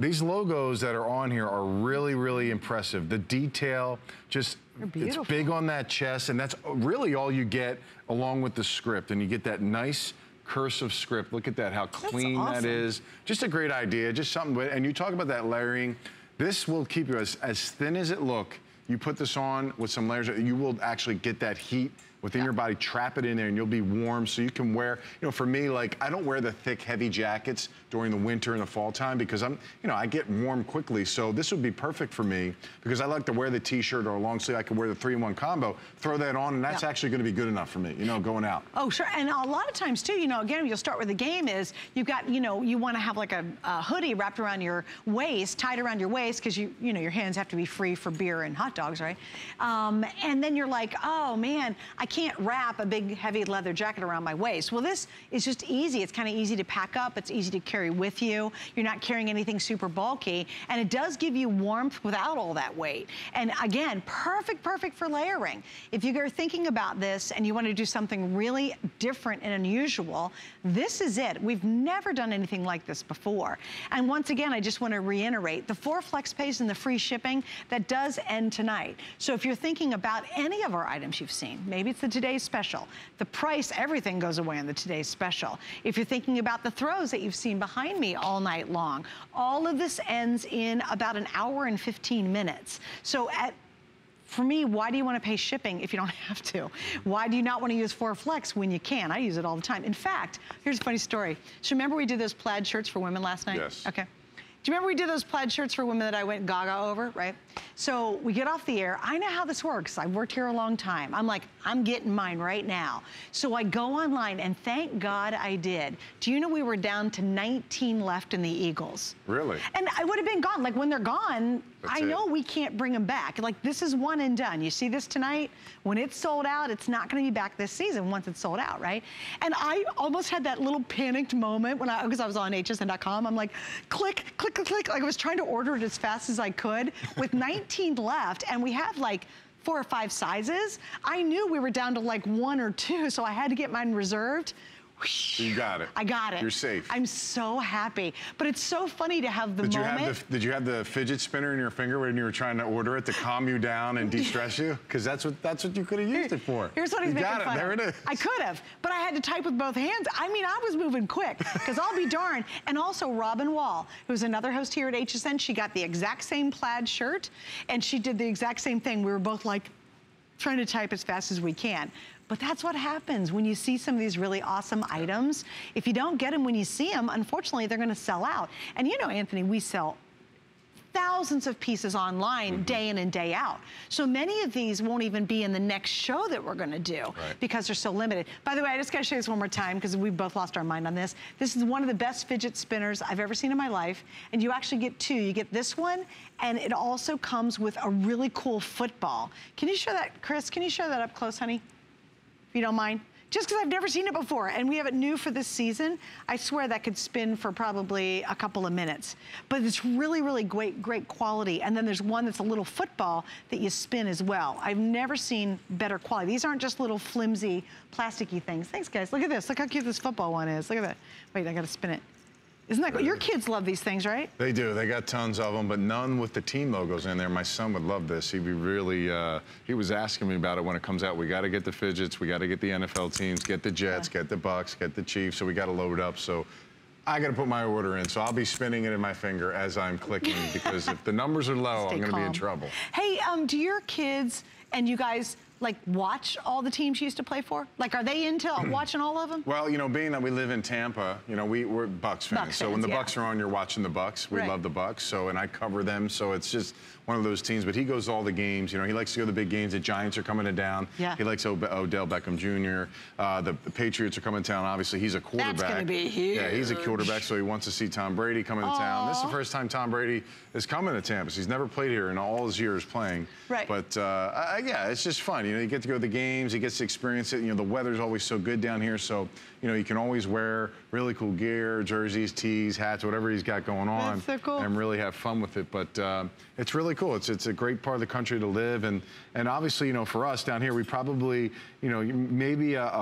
These logos that are on here are really, really impressive. The detail, just It's big on that chest, and that's really all you get along with the script, and you get that nice cursive script. Look at that, how clean that is. Just a great idea, just something. And you talk about that layering. This will keep you as thin as it look. You put this on with some layers, you will actually get that heat within your body, trap it in there, and you'll be warm, so you can wear, you know, for me, like, I don't wear the thick, heavy jackets during the winter and the fall time because I'm, you know, I get warm quickly, so this would be perfect for me because I like to wear the t-shirt or a long sleeve. I can wear the 3-in-1 combo, throw that on, and that's actually gonna be good enough for me, you know, going out. Oh, sure, and a lot of times, too, you know, again, you'll start with the game is, you've got, you know, you wanna have like a hoodie wrapped around your waist, tied around your waist, because you know, your hands have to be free for beer and hot dogs, right? And then you're like, oh, man, I can't wrap a big heavy leather jacket around my waist. Well, this is just easy. It's kind of easy to pack up. It's easy to carry with you. You're not carrying anything super bulky, and it does give you warmth without all that weight. And again, perfect for layering. If you're thinking about this and you want to do something really different and unusual, this is it. We've never done anything like this before. And once again, I just want to reiterate, the 4 flex pays and the free shipping, that does end tonight. So if you're thinking about any of our items you've seen, maybe it's the today's special. The price, everything goes away on the today's special. If you're thinking about the throws that you've seen behind me all night long, all of this ends in about an hour and 15 minutes. So for me, why do you want to pay shipping if you don't have to? Why do you not want to use 4 Flex when you can? I use it all the time. In fact, here's a funny story. So remember we did those plaid shirts for women last night? Yes. Okay. Do you remember we did those plaid shirts for women that I went gaga over, right? So we get off the air. I know how this works. I've worked here a long time. I'm like, I'm getting mine right now. So I go online, and thank God I did. Do you know we were down to 19 left in the Eagles? Really? And I would have been gone. Like, when they're gone, I know we can't bring them back. Like, this is one and done. You see this tonight? When it's sold out, it's not going to be back this season once it's sold out, right? And I almost had that little panicked moment when because I was on hsn.com. I'm like, click. Like, I was trying to order it as fast as I could with 19 left, and we have like 4 or 5 sizes. I knew we were down to like 1 or 2, so I had to get mine reserved. You got it. I got it. You're safe. I'm so happy. But it's so funny to have the moment. Did you have the fidget spinner in your finger when you were trying to order it to calm you down and de-stress you? Because that's what you could have used it for. Here's what he's making fun of. You got it. There it is. I could have, but I had to type with both hands. I mean, I was moving quick, because I'll be darned. And also Robin Wall, who's another host here at HSN, she got the exact same plaid shirt, and she did the exact same thing. We were both like trying to type as fast as we can. But that's what happens when you see some of these really awesome items. If you don't get them when you see them, unfortunately, they're gonna sell out. And you know, Anthony, we sell thousands of pieces online day in and day out. So many of these won't even be in the next show that we're gonna do because they're so limited. By the way, I just gotta show you this one more time because we both lost our mind on this. This is one of the best fidget spinners I've ever seen in my life. And you actually get 2. You get this one, and it also comes with a really cool football. Can you show that, Chris? Can you show that up close, honey? If you don't mind, just because I've never seen it before, and we have it new for this season. I swear that could spin for probably a couple of minutes, but it's really, really great quality. And then there's one that's a little football that you spin as well. I've never seen better quality. These aren't just little flimsy, plasticky things. Thanks, guys. Look at this. Look how cute this football one is. Look at that. Wait, I got to spin it. Isn't that cool? Your kids love these things, right? They do. They got tons of them, but none with the team logos in there. My son would love this. He'd be really, he was asking me about it when it comes out. We got to get the fidgets. We got to get the NFL teams, get the Jets, get the Bucks, get the Chiefs. So we got to load up. So I got to put my order in. So I'll be spinning it in my finger as I'm clicking because if the numbers are low, I'm going to be in trouble. Hey, do your kids and you guys like watch all the teams you used to play for? Like, are they into watching all of them? Well, you know, being that we live in Tampa, you know, we're Bucks fans. So when the Bucks are on, you're watching the Bucks. We love the Bucks. So, and I cover them. So it's just one of those teams. But he goes to all the games. You know, he likes to go to the big games. The Giants are coming to town. Yeah. He likes Odell Beckham Jr. The Patriots are coming to town. Obviously, he's a quarterback. That's going to be huge. Yeah, he's a quarterback. So he wants to see Tom Brady coming to town. This is the first time Tom Brady is coming to Tampa. He's never played here in all his years playing. Right. But yeah, it's just fun. You know, you get to go to the games, he gets to experience it. You know, the weather's always so good down here, so, you know, you can always wear really cool gear, jerseys, tees, hats, whatever he's got going on, and really have fun with it. But it's really cool. It's a great part of the country to live, and obviously, you know, for us down here, we probably, you know, maybe a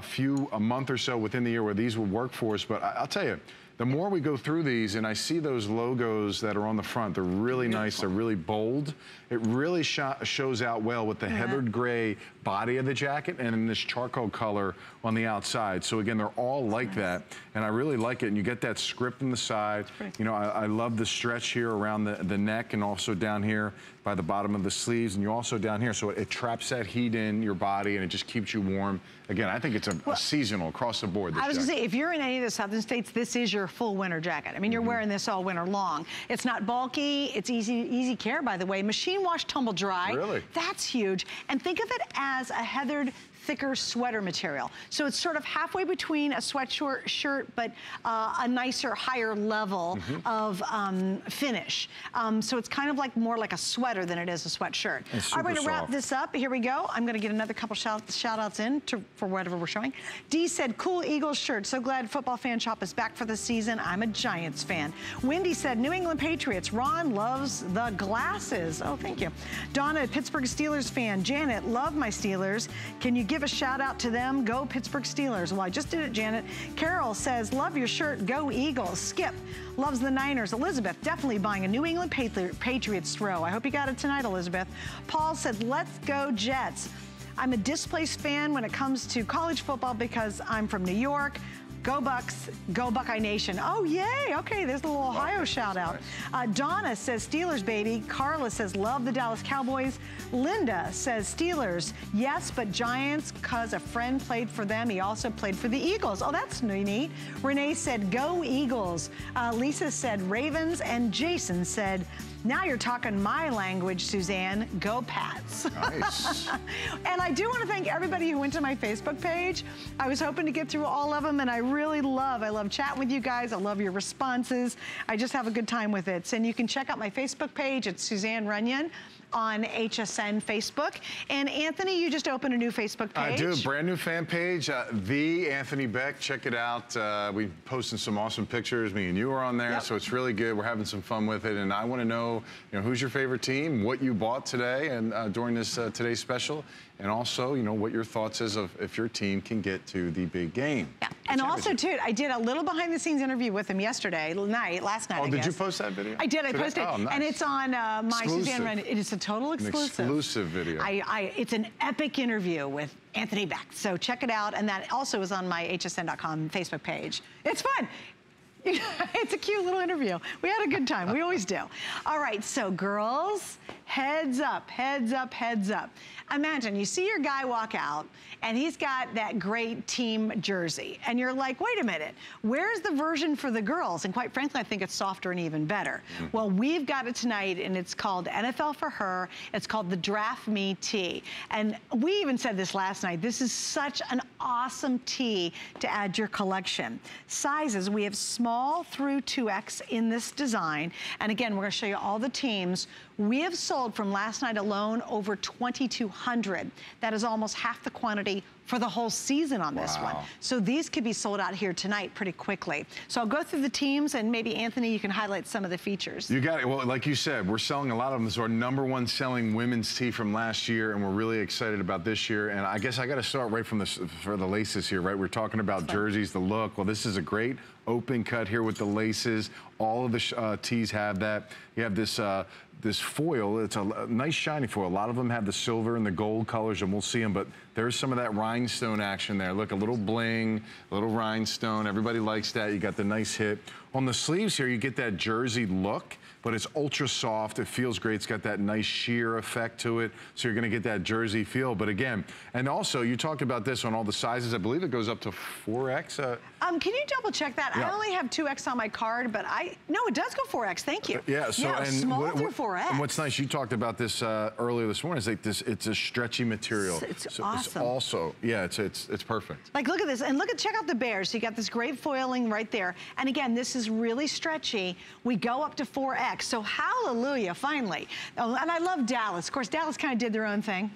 month or so within the year where these will work for us. But I'll tell you, the more we go through these, and I see those logos that are on the front, they're really nice, they're really bold. It really shows out well with the heathered gray body of the jacket and in this charcoal color on the outside. So again, they're all like that, and I really like it. And you get that script in the side. You know, I love the stretch here around the neck and also down here by the bottom of the sleeves, and you also down here. So it traps that heat in your body, and it just keeps you warm. Again, I think it's a seasonal across the board. I was going to say, if you're in any of the southern states, this is your full winter jacket. I mean, you're wearing this all winter long. It's not bulky. It's easy care, by the way. Machine wash, tumble dry. Really? That's huge. And think of it as a heathered, thicker sweater material. So it's sort of halfway between a sweatshirt but a nicer, higher level of finish. So it's kind of like more like a sweater than it is a sweatshirt. I'm going to wrap this up. Here we go. I'm going to get another couple shout outs in for whatever we're showing. Dee said, cool Eagles shirt. So glad Football Fan Shop is back for the season. I'm a Giants fan. Wendy said, New England Patriots. Ron loves the glasses. Oh, thank you. Donna, Pittsburgh Steelers fan. Janet, love my Steelers. Can you give a shout out to them? Go Pittsburgh Steelers. Well, I just did it, Janet. Carol says, love your shirt. Go Eagles. Skip loves the Niners. Elizabeth, definitely buying a New England Patriots throw. I hope you got it tonight, Elizabeth. Paul said, let's go Jets. I'm a displaced fan when it comes to college football because I'm from New York. Go Bucks, go Buckeye Nation. Oh, yay, okay, there's a little Ohio shout out. Donna says, Steelers, baby. Carla says, love the Dallas Cowboys. Linda says, Steelers, yes, but Giants, because a friend played for them. He also played for the Eagles. Oh, that's neat. Renee said, go Eagles. Lisa said, Ravens, and Jason said, now you're talking my language, Suzanne. Go Pats. Nice. And I do want to thank everybody who went to my Facebook page. I was hoping to get through all of them, and I love chatting with you guys. I love your responses. I just have a good time with it. And you can check out my Facebook page. It's Suzanne Runyan on HSN Facebook. And Anthony, you just opened a new Facebook page. I do, brand new fan page, The Anthony Beck. Check it out. We posted some awesome pictures. Me and you are on there, so it's really good. We're having some fun with it, and I want to know, you know, who's your favorite team, what you bought today and during this today's special, and also, you know, what your thoughts is of if your team can get to the big game. Yeah. And also, too, I did a little behind-the-scenes interview with him yesterday night, last night. Oh, did you post that video? I did. I posted it, and it's on my Suzanne Runyan. It is a total exclusive. An exclusive video. It's an epic interview with Anthony Beck. So check it out, and that also is on my hsn.com Facebook page. It's fun. It's a cute little interview. We had a good time. We always do. All right, so girls, heads up, heads up, heads up. Imagine you see your guy walk out and he's got that great team jersey and you're like, wait a minute, where's the version for the girls? And quite frankly, I think it's softer and even better. Well, we've got it tonight, and it's called NFL for Her. It's called the Draft Me Tee. And we even said this last night, this is such an awesome tee to add to your collection. Sizes, we have small through 2X in this design. And again, we're going to show you all the teams. We have sold from last night alone over 2,200. That is almost half the quantity for the whole season on this one. So these could be sold out here tonight pretty quickly. So I'll go through the teams, and maybe Anthony, you can highlight some of the features. You got it. Well, like you said, we're selling a lot of them. This is our #1 selling women's tee from last year, and we're really excited about this year. And I guess I got to start right from the laces here, right? We're talking about jerseys, the look. Well, this is a great open cut here with the laces. All of the tees have that. You have this this foil. It's a nice shiny foil. A lot of them have the silver and the gold colors, and we'll see them, but there's some of that rhinestone action there. Look, a little bling, a little rhinestone. Everybody likes that. You got the nice hip. On the sleeves here, you get that jersey look, but it's ultra soft. It feels great. It's got that nice sheer effect to it, so you're going to get that jersey feel. But again, and also, you talked about this on all the sizes. I believe it goes up to 4X. Can you double check that? Yeah. I only have 2X on my card, but no, it does go 4X. Thank you. Yeah, so yeah, and small through 4X. And what's nice, you talked about this earlier this morning. It's like this. It's a stretchy material. It's awesome. It's also, yeah, it's perfect. Like, look at this, and check out the bears. So you got this great foiling right there, and again, this is really stretchy. We go up to 4X, so hallelujah, finally. Oh, and I love Dallas. Of course, Dallas kind of did their own thing.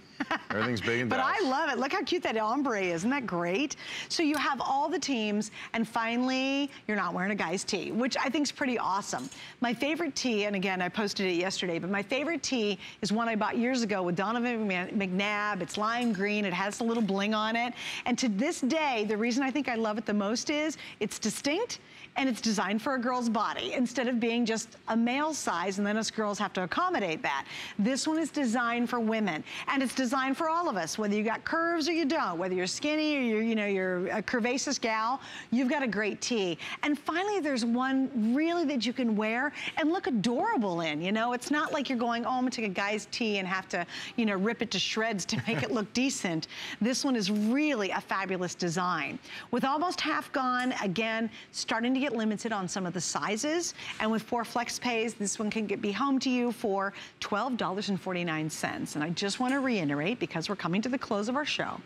Everything's big in Dallas. But I love it. Look how cute that ombre is. Isn't that great? So you have all the teams, and finally, you're not wearing a guy's tee, which I think is pretty awesome. My favorite tee, and again, I posted it yesterday, but my favorite tee is one I bought years ago with Donovan McNabb. It's lime green. It has a little bling on it. And to this day, the reason I think I love it the most is it's distinct. and it's designed for a girl's body instead of being just a male size, and then us girls have to accommodate that. This one is designed for women, and it's designed for all of us, whether you got curves or you don't, whether you're skinny or you're, you know, you're a curvaceous gal, you've got a great tee. And finally, there's one really that you can wear and look adorable in, you know? It's not like you're going, oh, I'm gonna take a guy's tee and have to, you know, rip it to shreds to make it look decent. This one is really a fabulous design. With almost half gone, again, starting to get limited on some of the sizes, and with 4 flex pays, this one can be home to you for $12.49. And I just wanna reiterate, because we're coming to the close of our show,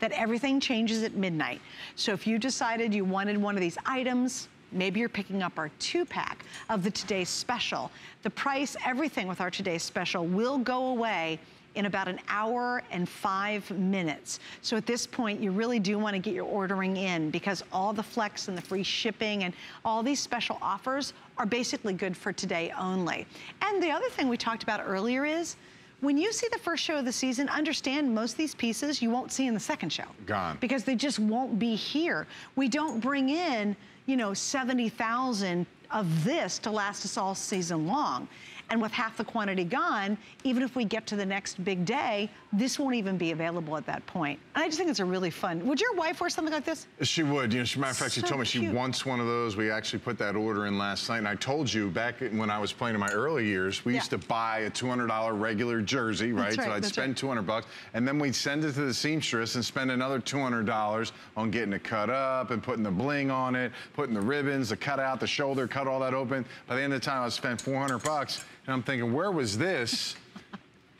that everything changes at midnight. So if you decided you wanted one of these items, maybe you're picking up our 2-pack of the Today's Special. The price, everything with our Today's Special will go away in about an hour and 5 minutes. So at this point, you really do want to get your ordering in, because all the flex and the free shipping and all these special offers are basically good for today only. And the other thing we talked about earlier is, when you see the first show of the season, understand most of these pieces you won't see in the second show. Gone. Because they just won't be here. We don't bring in, you know, 70,000 of this to last us all season long. And with half the quantity gone, even if we get to the next big day, this won't even be available at that point. And I just think it's a really fun. Would your wife wear something like this? She would. You know, as a matter of fact, she told me she wants one of those. We actually put that order in last night. And I told you, back when I was playing in my early years, we used to buy a $200 regular jersey, right? So I'd spend $200 bucks, and then we'd send it to the seamstress and spend another $200 on getting it cut up and putting the bling on it, putting the ribbons, the cutout, the shoulder, cut all that open. By the end of the time, I spent $400 bucks. And I'm thinking, where was this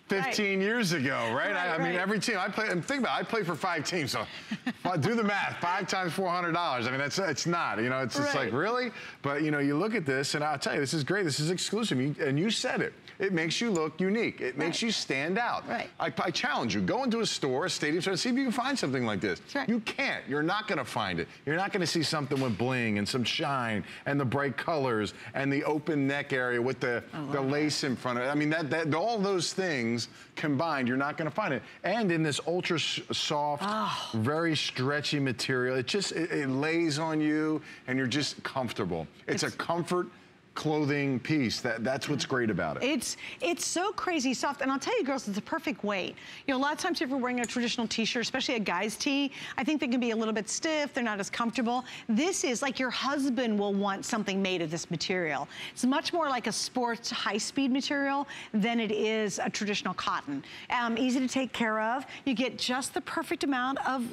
15 years ago, right? I mean, every team I play, and think about it, I played for 5 teams, so do the math, 5 times $400. I mean, it's not, you know, it's just like, really? But, you know, you look at this, and I'll tell you, this is great. This is exclusive, and you said it. It makes you look unique. It makes you stand out. I challenge you, go into a store, a stadium store, and see if you can find something like this. You can't. You're not going to find it. You're not going to see something with bling and some shine and the bright colors and the open neck area with the lace in front of it. I mean, that all those things combined, you're not going to find it. And in this ultra soft, very stretchy material, it just it lays on you, and you're just comfortable. It's a comfort clothing piece. That's what's great about it. It's so crazy soft, and I'll tell you, girls, it's the perfect weight. You know, a lot of times if you're wearing a traditional t-shirt, especially a guy's tee, I think they can be a little bit stiff. They're not as comfortable. This is like your husband will want something made of this material. It's much more like a sports high-speed material than it is a traditional cotton. Easy to take care of. You get just the perfect amount of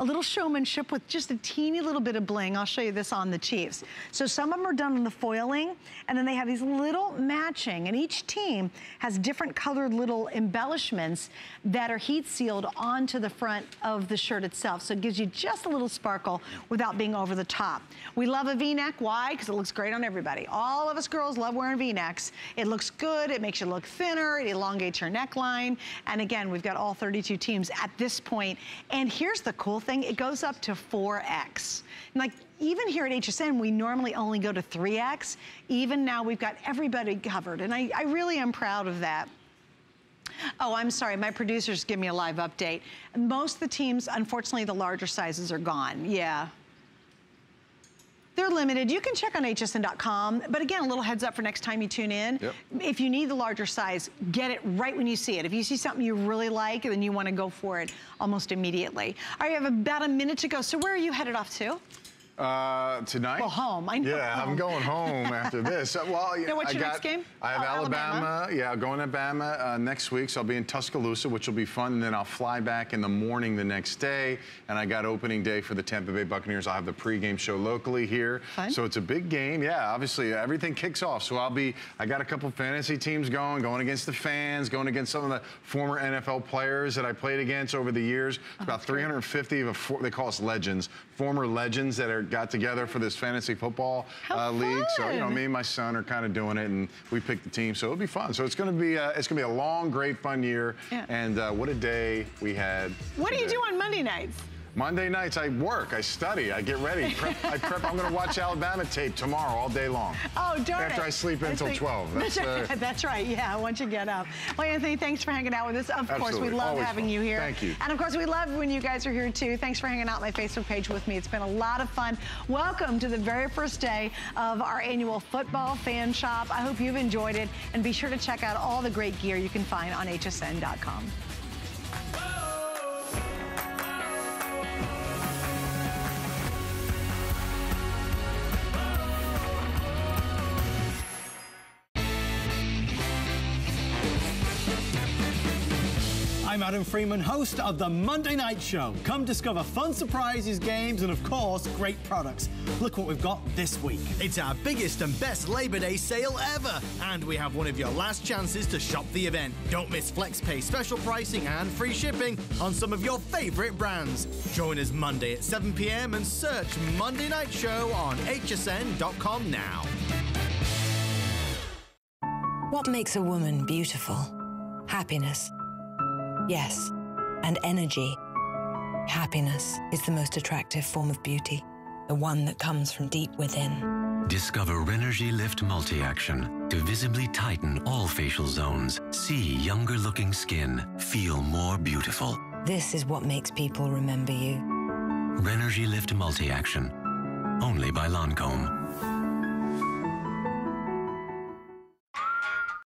a little showmanship with just a teeny little bit of bling. I'll show you this on the Chiefs. So some of them are done in the foiling, and then they have these little matching, and each team has different colored little embellishments that are heat sealed onto the front of the shirt itself. So it gives you just a little sparkle without being over the top. We love a V-neck. Why? Because it looks great on everybody. All of us girls love wearing V-necks. It looks good. It makes you look thinner. It elongates your neckline. And again, we've got all 32 teams at this point. And here's the cool thing. It goes up to 4X. Like, even here at HSN, we normally only go to 3X. Even now, we've got everybody covered, and I really am proud of that. Oh, I'm sorry, my producers give me a live update. Most of the teams, unfortunately, the larger sizes are gone. Yeah. They're limited. You can check on hsn.com, but again, a little heads up for next time you tune in. If you need the larger size, get it right when you see it. If you see something you really like, then you want to go for it almost immediately. All right, you have about a minute to go. So where are you headed off to? Tonight? Well, home. I know. Yeah, I'm going home after this. Well, yeah, what's your next game? I have Alabama. Yeah, going to Alabama next week, so I'll be in Tuscaloosa, which will be fun, and then I'll fly back in the morning the next day, and I got opening day for the Tampa Bay Buccaneers. I'll have the pregame show locally here. Fun. So it's a big game. Yeah, obviously, everything kicks off, so I got a couple fantasy teams going against the fans, going against some of the former NFL players that I played against over the years. Oh, about 350 of they call us legends, former legends that are got together for this fantasy football league. So, you know, me and my son are kind of doing it, and we picked the team, so it'll be fun. So it's gonna be a long, great, fun year. And what a day we had. What do you do on Monday nights? Monday nights, I work, I study, I get ready. I prep. I'm going to watch Alabama tape tomorrow all day long. Oh, darn it. After I sleep until 12. That's right, yeah, once you get up. Well, Anthony, thanks for hanging out with us. Of course, we love having you here. Thank you. And, of course, we love when you guys are here, too. Thanks for hanging out on my Facebook page with me. It's been a lot of fun. Welcome to the very first day of our annual football fan shop. I hope you've enjoyed it. And be sure to check out all the great gear you can find on hsn.com. I'm Adam Freeman, host of the Monday Night Show. Come discover fun surprises, games, and of course, great products. Look what we've got this week. It's our biggest and best Labor Day sale ever. And we have one of your last chances to shop the event. Don't miss FlexPay special pricing and free shipping on some of your favorite brands. Join us Monday at 7 p.m. and search Monday Night Show on hsn.com now. What makes a woman beautiful? Happiness. Yes, and energy. Happiness is the most attractive form of beauty, the one that comes from deep within. Discover Renergy Lift Multi-Action to visibly tighten all facial zones, see younger-looking skin, feel more beautiful. This is what makes people remember you. Renergy Lift Multi-Action, only by Lancôme.